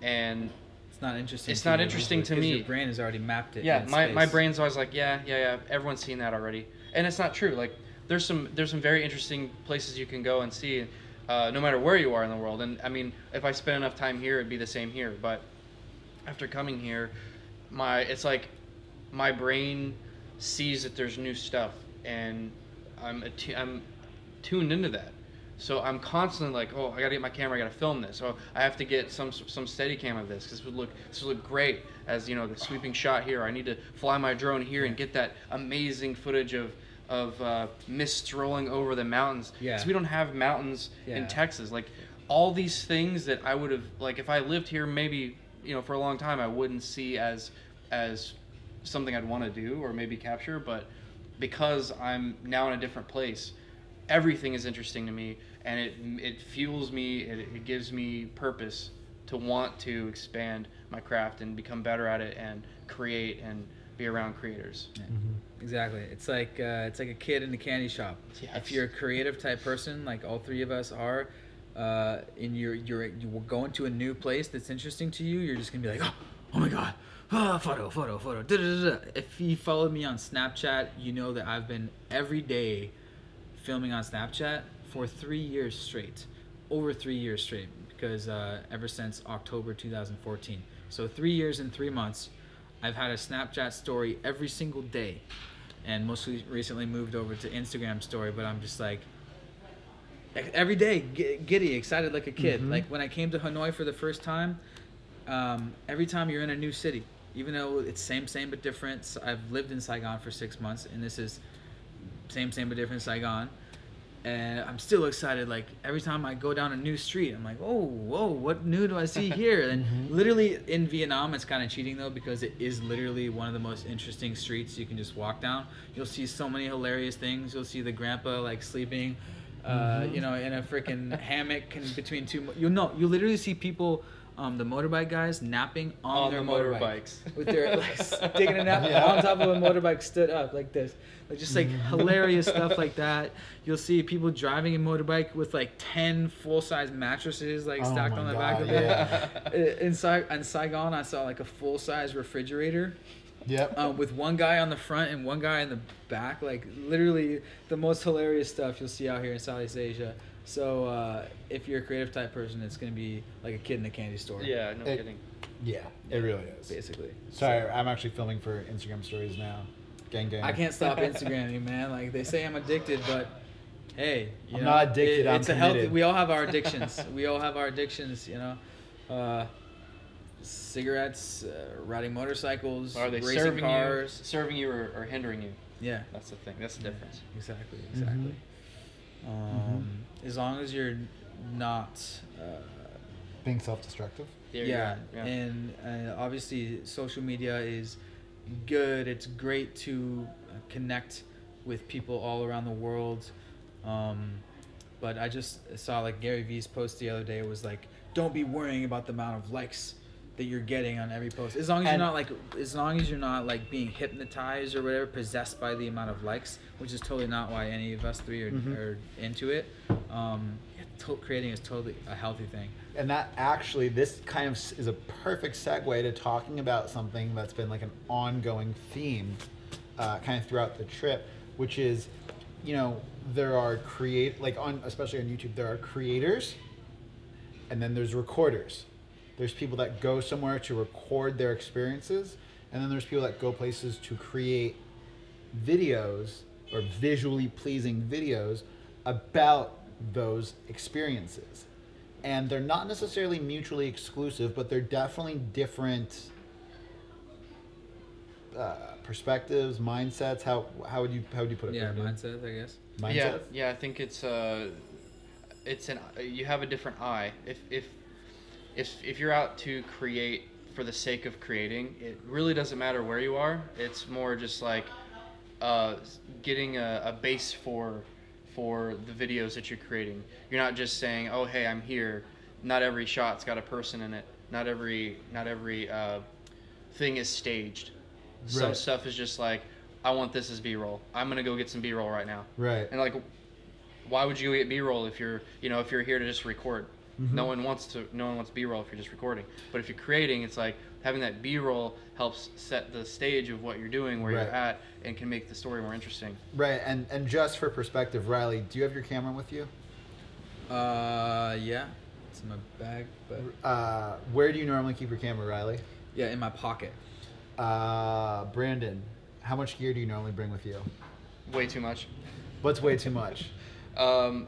and it's not interesting. It's not interesting to me. Your brain has already mapped it. Yeah, my brain's always like, yeah. Everyone's seen that already, and it's not true. Like, there's some very interesting places you can go and see, no matter where you are in the world. And I mean, if I spent enough time here, it'd be the same here. But after coming here, my brain sees that there's new stuff, and I'm tuned into that. So I'm constantly like, oh, I gotta get my camera, I gotta film this. Oh, I have to get some Steadicam of this, because this would look great as, you know, the sweeping shot here. I need to fly my drone here and get that amazing footage of mists rolling over the mountains. Because we don't have mountains in Texas. Like, all these things that I would have, like, if I lived here, maybe, you know, for a long time, I wouldn't see as something I'd want to do or maybe capture. But because I'm now in a different place, everything is interesting to me, and it fuels me. It gives me purpose to want to expand my craft and become better at it and create and be around creators. Yeah. Mm-hmm. Exactly. It's like a kid in a candy shop. Yes. If you're a creative type person, like all three of us are, and you're going to a new place that's interesting to you, you're just gonna be like, oh my god, photo. Da-da-da-da. If you followed me on Snapchat, you know that I've been every day filming on Snapchat for 3 years straight, over 3 years straight, because ever since October 2014. So 3 years and 3 months, I've had a Snapchat story every single day, and mostly recently moved over to Instagram story. But I'm just like, every day, giddy, excited like a kid. Mm-hmm. Like when I came to Hanoi for the first time, every time you're in a new city, even though it's same but different. So I've lived in Saigon for 6 months, and this is same but different Saigon. And I'm still excited. Like every time I go down a new street, I'm like, oh, whoa, what new do I see here? And mm-hmm. literally in Vietnam, it's kind of cheating though, because it is literally one of the most interesting streets you can just walk down. You'll see so many hilarious things. You'll see the grandpa like sleeping, mm-hmm. you know, in a freaking hammock between two. You literally see people. The motorbike guys napping on their motorbikes with their like, taking a nap on top of a motorbike stood up like this, like just like hilarious stuff like that. You'll see people driving a motorbike with like 10 full-size mattresses like stacked on the back of it. In Saigon, I saw like a full-size refrigerator. Yep. With one guy on the front and one guy in the back. Like literally the most hilarious stuff you'll see out here in Southeast Asia. So if you're a creative type person, it's going to be like a kid in a candy store. Yeah, no kidding. Yeah, it really is. Basically. Sorry, I'm actually filming for Instagram stories now. Gang. I can't stop Instagramming, man. Like they say I'm addicted, but hey. I'm not addicted, it's committed. A healthy, we all have our addictions. You know. Cigarettes, riding motorcycles, are they racing serving cars. You, serving you or hindering you. Yeah. That's the thing. That's the difference. Exactly. Mm-hmm. As long as you're not being self-destructive. Yeah. And obviously social media is good. It's great to connect with people all around the world. But I just saw like Gary Vee's post the other day. It was like, don't be worrying about the amount of likes that you're getting on every post. As long as you're not being hypnotized or whatever, possessed by the amount of likes, which is totally not why any of us three are into it. Creating is totally a healthy thing. And that actually, this kind of is a perfect segue to talking about something that's been like an ongoing theme kind of throughout the trip, which is, you know, there are especially on YouTube, there are creators and then there's recorders. There's people that go somewhere to record their experiences, and then there's people that go places to create videos or visually pleasing videos about those experiences. And they're not necessarily mutually exclusive, but they're definitely different perspectives, mindsets. How would you put it? Yeah, mindset, I guess. Mindset? Yeah, I think you have a different eye. If you're out to create for the sake of creating, it really doesn't matter where you are. It's more just like getting a base for the videos that you're creating. You're not just saying, "Oh, hey, I'm here." Not every shot's got a person in it. Not every thing is staged. Right. Some stuff is just like, "I want this as B-roll. I'm gonna go get some B-roll right now." Right. And like, why would you go get B-roll if you're here to just record? Mm-hmm. No one wants B-roll if you're just recording. But if you're creating, it's like having that B-roll helps set the stage of what you're doing, where you're at, and can make the story more interesting. Right, and just for perspective, Riley, do you have your camera with you? Yeah, it's in my bag. But where do you normally keep your camera, Riley? Yeah, in my pocket. Brandon, how much gear do you normally bring with you? Way too much. What's way too much? One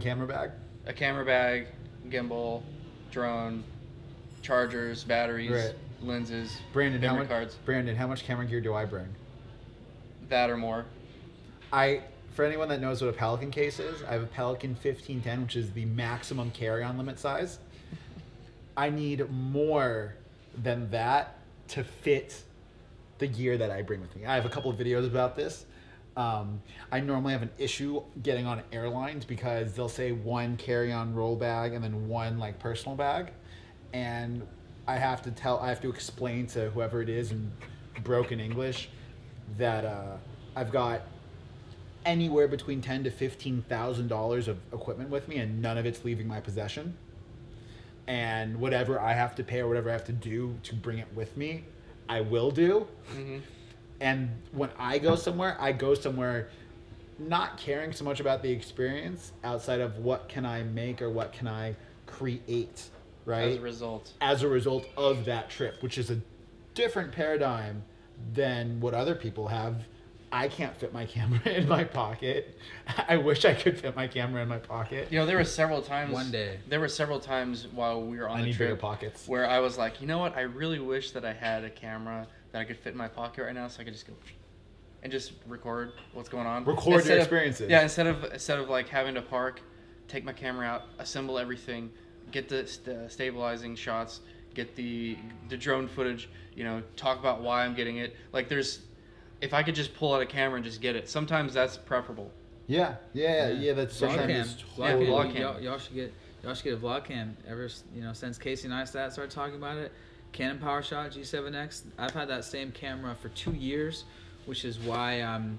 camera bag? A camera bag, gimbal, drone, chargers, batteries, lenses, memory cards. Brandon, how much camera gear do I bring? That or more. I For anyone that knows what a Pelican case is, I have a Pelican 1510, which is the maximum carry-on limit size. I need more than that to fit the gear that I bring with me. I have a couple of videos about this. I normally have an issue getting on airlines because they'll say one carry-on roll bag and then one like personal bag, and I have to explain to whoever it is in broken English that I've got anywhere between $10,000 to $15,000 of equipment with me, and none of it's leaving my possession. And whatever I have to pay or whatever I have to do to bring it with me, I will do. Mm-hmm. And when I go somewhere not caring so much about the experience outside of what can I make or what can I create, right? As a result of that trip, which is a different paradigm than what other people have. I can't fit my camera in my pocket. I wish I could fit my camera in my pocket. You know, there were several times. One day. There were several times while we were on the trip where I was like, you know what? I really wish that I had a camera that I could fit in my pocket right now, so I could just go and just record what's going on. Record your experiences. Yeah, instead of like having to park, take my camera out, assemble everything, get the stabilizing shots, get the drone footage. You know, talk about why I'm getting it. Like there's. If I could just pull out a camera and just get it, sometimes that's preferable. Yeah. That's sometimes totally. Yeah, vlog cam. Y'all should get a vlog cam. Ever since Casey Neistat started talking about it, Canon PowerShot G7X. I've had that same camera for 2 years, which is why I'm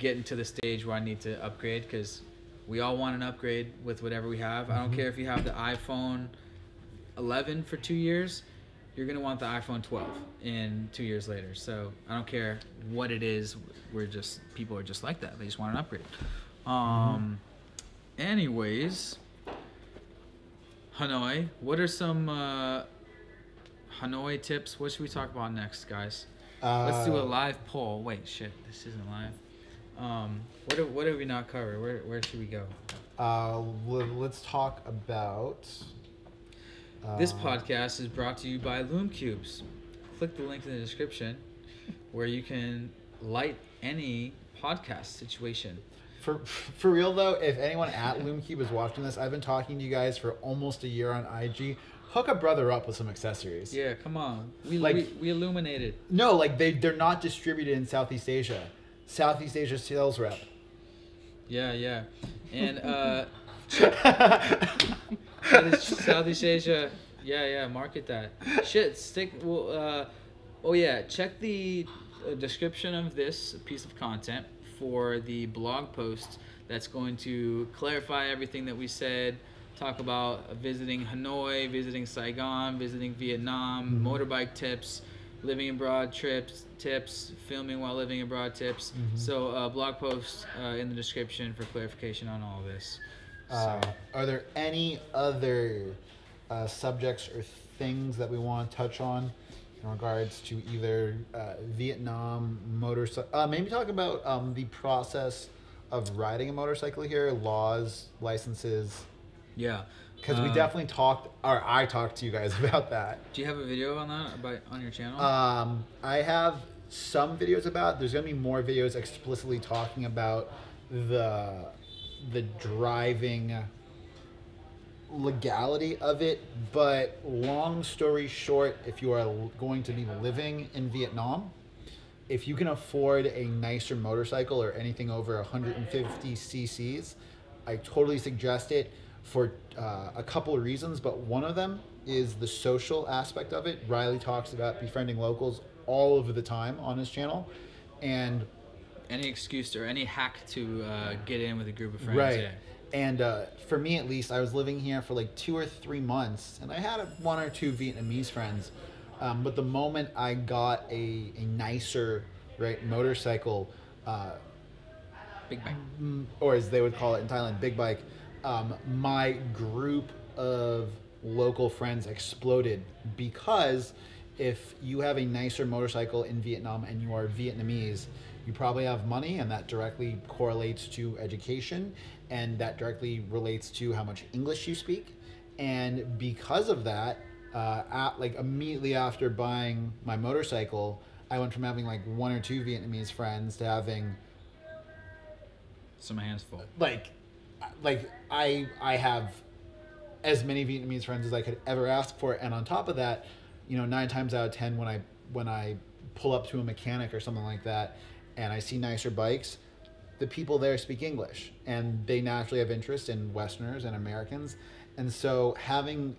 getting to the stage where I need to upgrade, because we all want an upgrade with whatever we have. Mm-hmm. I don't care if you have the iPhone 11 for 2 years. You're going to want the iPhone 12 in 2 years later. So I don't care what it is. People are just like that. They just want an upgrade. Anyways, Hanoi, what are some Hanoi tips? What should we talk about next, guys? Let's do a live poll. Wait, shit, this isn't live. What did we not cover? Where should we go? Let's talk about... This podcast is brought to you by Lume Cubes. Click the link in the description where you can light any podcast situation. For real though, if anyone at Lume Cube is watching this, I've been talking to you guys for almost a year on IG. Hook a brother up with some accessories. Yeah, come on. We illuminated. No, they're not distributed in Southeast Asia. Southeast Asia sales rep. Yeah. And Southeast Asia, market that. Check the description of this piece of content for the blog post that's going to clarify everything that we said, talk about visiting Hanoi, visiting Saigon, visiting Vietnam, mm-hmm. motorbike tips, living abroad tips, filming while living abroad tips. Mm-hmm. So blog post in the description for clarification on all of this. Are there any other subjects or things that we want to touch on in regards to either Vietnam, motorcycle? Maybe talk about the process of riding a motorcycle here, laws, licenses. Yeah. Because we definitely I talked to you guys about that. Do you have a video on that on your channel? I have some videos about. There's going to be more videos explicitly talking about the driving legality of it, but long story short, if you are going to be living in Vietnam, if you can afford a nicer motorcycle or anything over 150 cc's, I totally suggest it for a couple of reasons, but one of them is the social aspect of it. Riley talks about befriending locals all over the time on his channel, and any excuse or any hack to get in with a group of friends. Right. Yeah. And for me, at least, I was living here for 2 or 3 months, and I had one or two Vietnamese friends. But the moment I got a nicer motorcycle, big bike, or as they would call it in Thailand, big bike, my group of local friends exploded, because if you have a nicer motorcycle in Vietnam and you are Vietnamese, you probably have money, and that directly correlates to education, and that directly relates to how much English you speak. And because of that, immediately after buying my motorcycle, I went from having 1 or 2 Vietnamese friends to having It's my hands full. Like I have as many Vietnamese friends as I could ever ask for, and on top of that, you know, 9 times out of 10 when I pull up to a mechanic or something like that, and I see nicer bikes, the people there speak English, and they naturally have interest in Westerners and Americans, and so having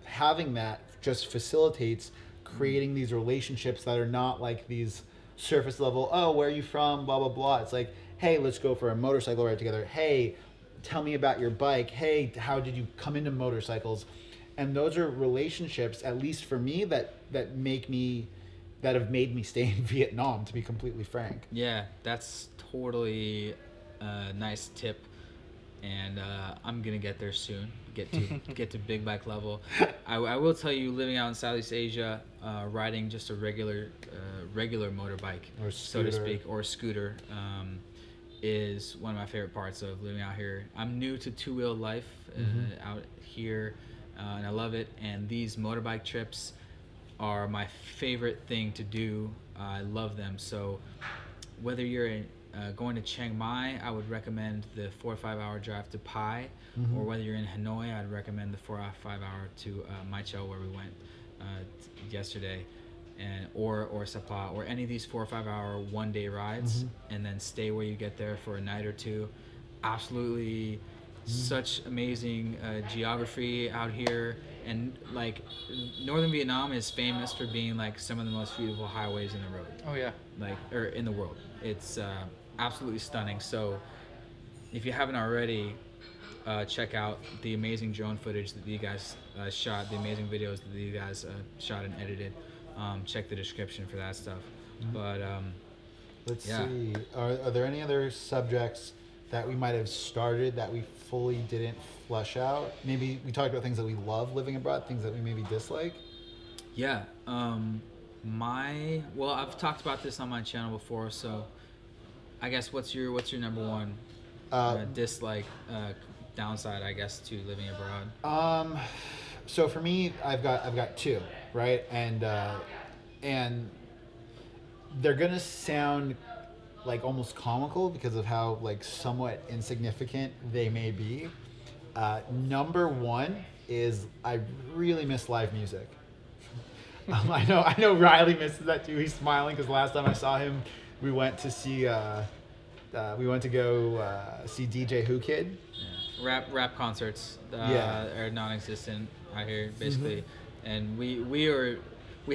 that just facilitates creating these relationships that are not like these surface level, oh, where are you from, blah, blah, blah. It's like, hey, let's go for a motorcycle ride together. Hey, tell me about your bike. Hey, how did you come into motorcycles? And those are relationships, at least for me, that have made me stay in Vietnam, to be completely frank. Yeah, that's totally a nice tip. And I'm going to get there soon, get to big bike level. I will tell you, living out in Southeast Asia, riding just a regular motorbike, or so to speak, or scooter, is one of my favorite parts of living out here. I'm new to two-wheel life out here, and I love it. And these motorbike trips are my favorite thing to do. I love them. So whether you're going to Chiang Mai, I would recommend the 4 or 5 hour drive to Pai, or whether you're in Hanoi, I'd recommend the 4 or 5 hour to Mai Chau, where we went yesterday, and or Sapa, or any of these 4 or 5 hour 1 day rides, and then stay where you get there for a night or two. Absolutely, such amazing geography out here, and like Northern Vietnam is famous for being like some of the most beautiful highways in the road. Oh yeah, like or in the world. It's absolutely stunning. So if you haven't already, check out the amazing drone footage that you guys shot, the amazing videos that you guys shot and edited. Check the description for that stuff. But let's see, are there any other subjects that we might have started that we fully didn't flesh out? Maybe we talked about things that we love living abroad, things that we maybe dislike. Yeah. I've talked about this on my channel before, so I guess what's your number one dislike, downside, I guess, to living abroad? So for me, I've got two, right? And they're gonna sound like almost comical because of how like somewhat insignificant they may be. Number one is I really miss live music. I know Riley misses that too. He's smiling because last time I saw him, we went to see, see DJ Who Kid. Yeah. Rap concerts are non-existent out here, basically. And we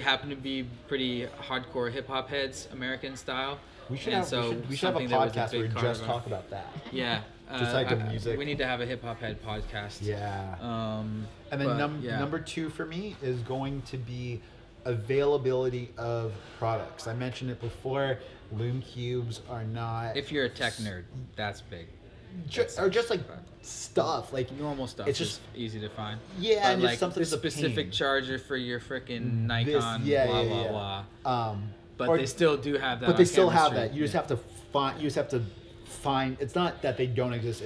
happen to be pretty hardcore hip hop heads, American style. We should have a podcast where we just talk about that. Yeah. Just like the music. We need to have a hip hop head podcast. Yeah. And then number two for me is going to be availability of products. I mentioned it before. Lume Cubes are not. If you're a tech nerd, that's big. Stuff like normal stuff. It's just easy to find. Yeah, but and like something specific charger for your freaking Nikon. Blah blah blah. They still do have that. But they still have that. You just have to find. It's not that they don't exist.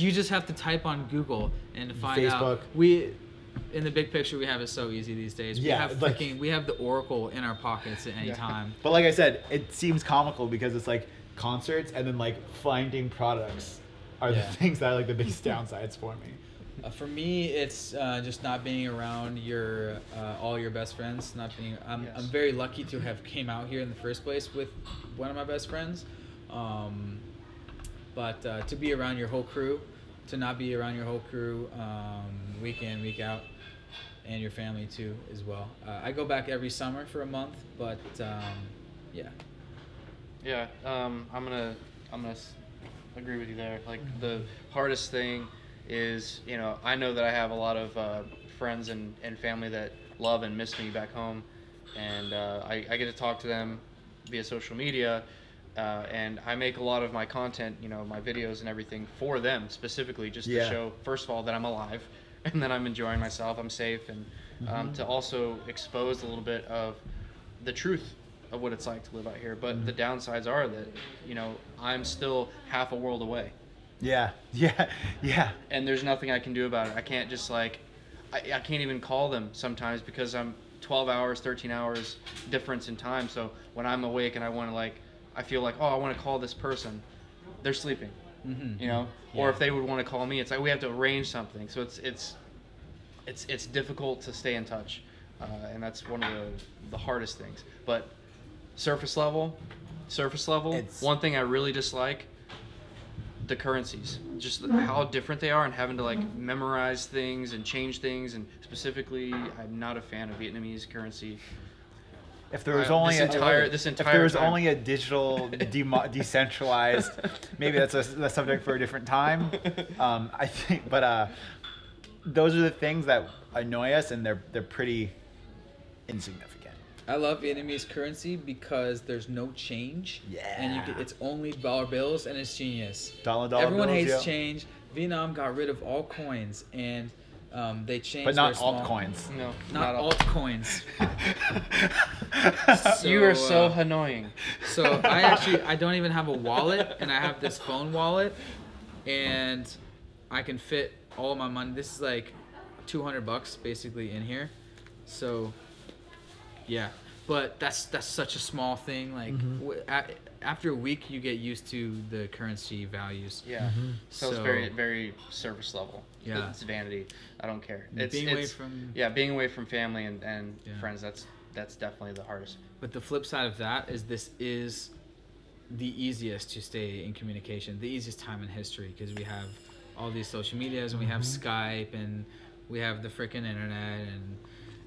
You just have to type on Google and find Facebook. Out. In the big picture, we have it so easy these days. We have the Oracle in our pockets at any time. But like I said, it seems comical because it's like concerts and then like finding products are the things that are like the biggest downsides for me. For me, it's just not being around your all your best friends. I'm very lucky to have came out here in the first place with one of my best friends. But to be around your whole crew, to not be around your whole crew, week in, week out, and your family too as well. I go back every summer for a month, but I'm gonna agree with you there. Like the hardest thing is, you know, I know that I have a lot of friends and family that love and miss me back home, and I get to talk to them via social media. And I make a lot of my content, you know, my videos and everything for them specifically, just to show, first of all, that I'm alive, and that I'm enjoying myself, I'm safe, and to also expose a little bit of the truth of what it's like to live out here. But the downsides are that, you know, I'm still half a world away. Yeah. And there's nothing I can do about it. I can't just like, I can't even call them sometimes because I'm 12 hours, 13 hours difference in time. So when I'm awake and I want to like, I feel like, oh, I want to call this person. They're sleeping. mm-hmm. you know, yeah. or if they would want to call me, it's like we have to arrange something. So it's difficult to stay in touch, and that's one of the hardest things. But surface level. It's... One thing I really dislike, the currencies, just how different they are, and having to like memorize things and change things. And specifically, I'm not a fan of Vietnamese currency. If there was only a digital decentralized, maybe that's a subject for a different time. I think, but those are the things that annoy us, and they're pretty insignificant. I love Vietnamese currency because there's no change. Yeah. And it's only dollar bills, and it's genius. Dollar Everyone bills, hates yeah. change. Vietnam got rid of all coins, and they changed. But not altcoins. No, not altcoins. So, you are so annoying. So I don't even have a wallet, and I have this phone wallet, and I can fit all my money. This is like $200 basically in here. So yeah, but that's such a small thing. Like after a week, you get used to the currency values. Yeah. Mm-hmm. So it's very, very surface level. Yeah. It's vanity. I don't care. Being away from family and yeah. friends. That's definitely the hardest. But the flip side of that is this is the easiest to stay in communication, the easiest time in history, because we have all these social medias, and we have Skype, and we have the freaking internet, and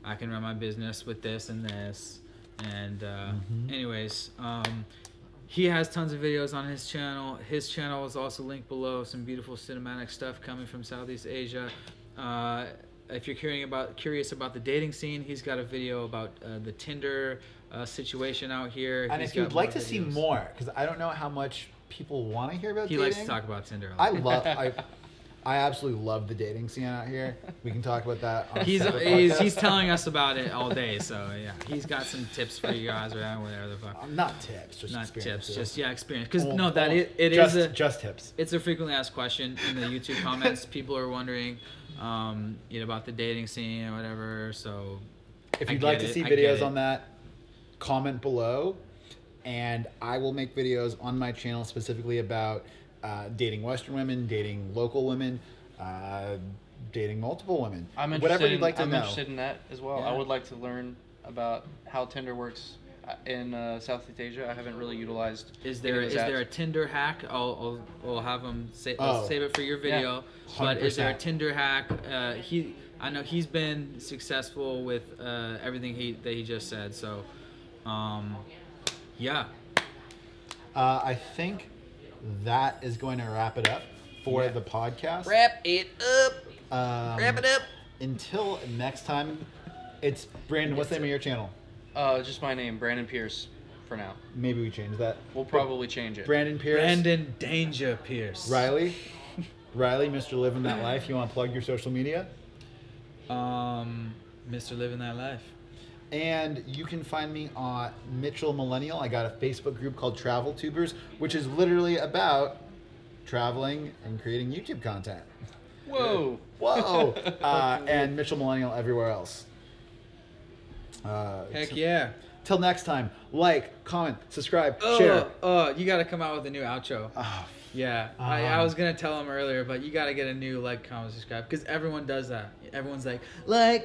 I can run my business with this and this. And anyways, he has tons of videos on his channel. His channel is also linked below. Some beautiful cinematic stuff coming from Southeast Asia. If you're curious about the dating scene, he's got a video about the Tinder situation out here. And if you'd like to see more, because I don't know how much people want to hear about dating. He likes to talk about Tinder. I absolutely love the dating scene out here. We can talk about that on he's telling us about it all day, so yeah. He's got some tips for you guys or whatever the fuck. Not tips, just experience. Experience. Because just tips. It's a frequently asked question in the YouTube comments. People are wondering about the dating scene or whatever. So if you'd like to see videos on that, comment below, and I will make videos on my channel specifically about dating Western women, dating local women, dating multiple women. Whatever you'd like to know. I'm interested in that as well. Yeah. I would like to learn about how Tinder works in Southeast Asia. I haven't really utilized. Is there a Tinder hack? I'll have him save it for your video. Yeah, but is there a Tinder hack? I know he's been successful with everything that he just said. So, yeah. I think that is going to wrap it up for the podcast. Wrap it up. Until next time, it's Brandon. What's the name of your channel? Just my name, Brandon Pierce, for now. Maybe we change that. We'll probably change it. Brandon Pierce. Brandon Danger Pierce. Riley, Mr. Living That Life. You want to plug your social media? Mr. Living That Life. And you can find me on Mitchell Millennial. I got a Facebook group called Travel Tubers, which is literally about traveling and creating YouTube content. Whoa! And Mitchell Millennial everywhere else. Heck yeah! Till next time, like, comment, subscribe, share. You got to come out with a new outro. Yeah, I was gonna tell him earlier, but you gotta get a new like, comment, subscribe, because everyone does that. Everyone's like,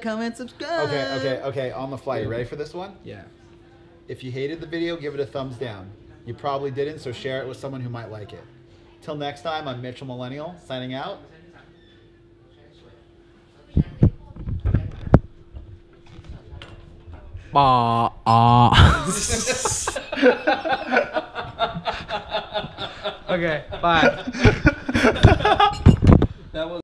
comment, subscribe. Okay. On the fly, you ready for this one? Yeah. If you hated the video, give it a thumbs down. You probably didn't, so share it with someone who might like it. Till next time, I'm Mitchell Millennial signing out. Okay, bye.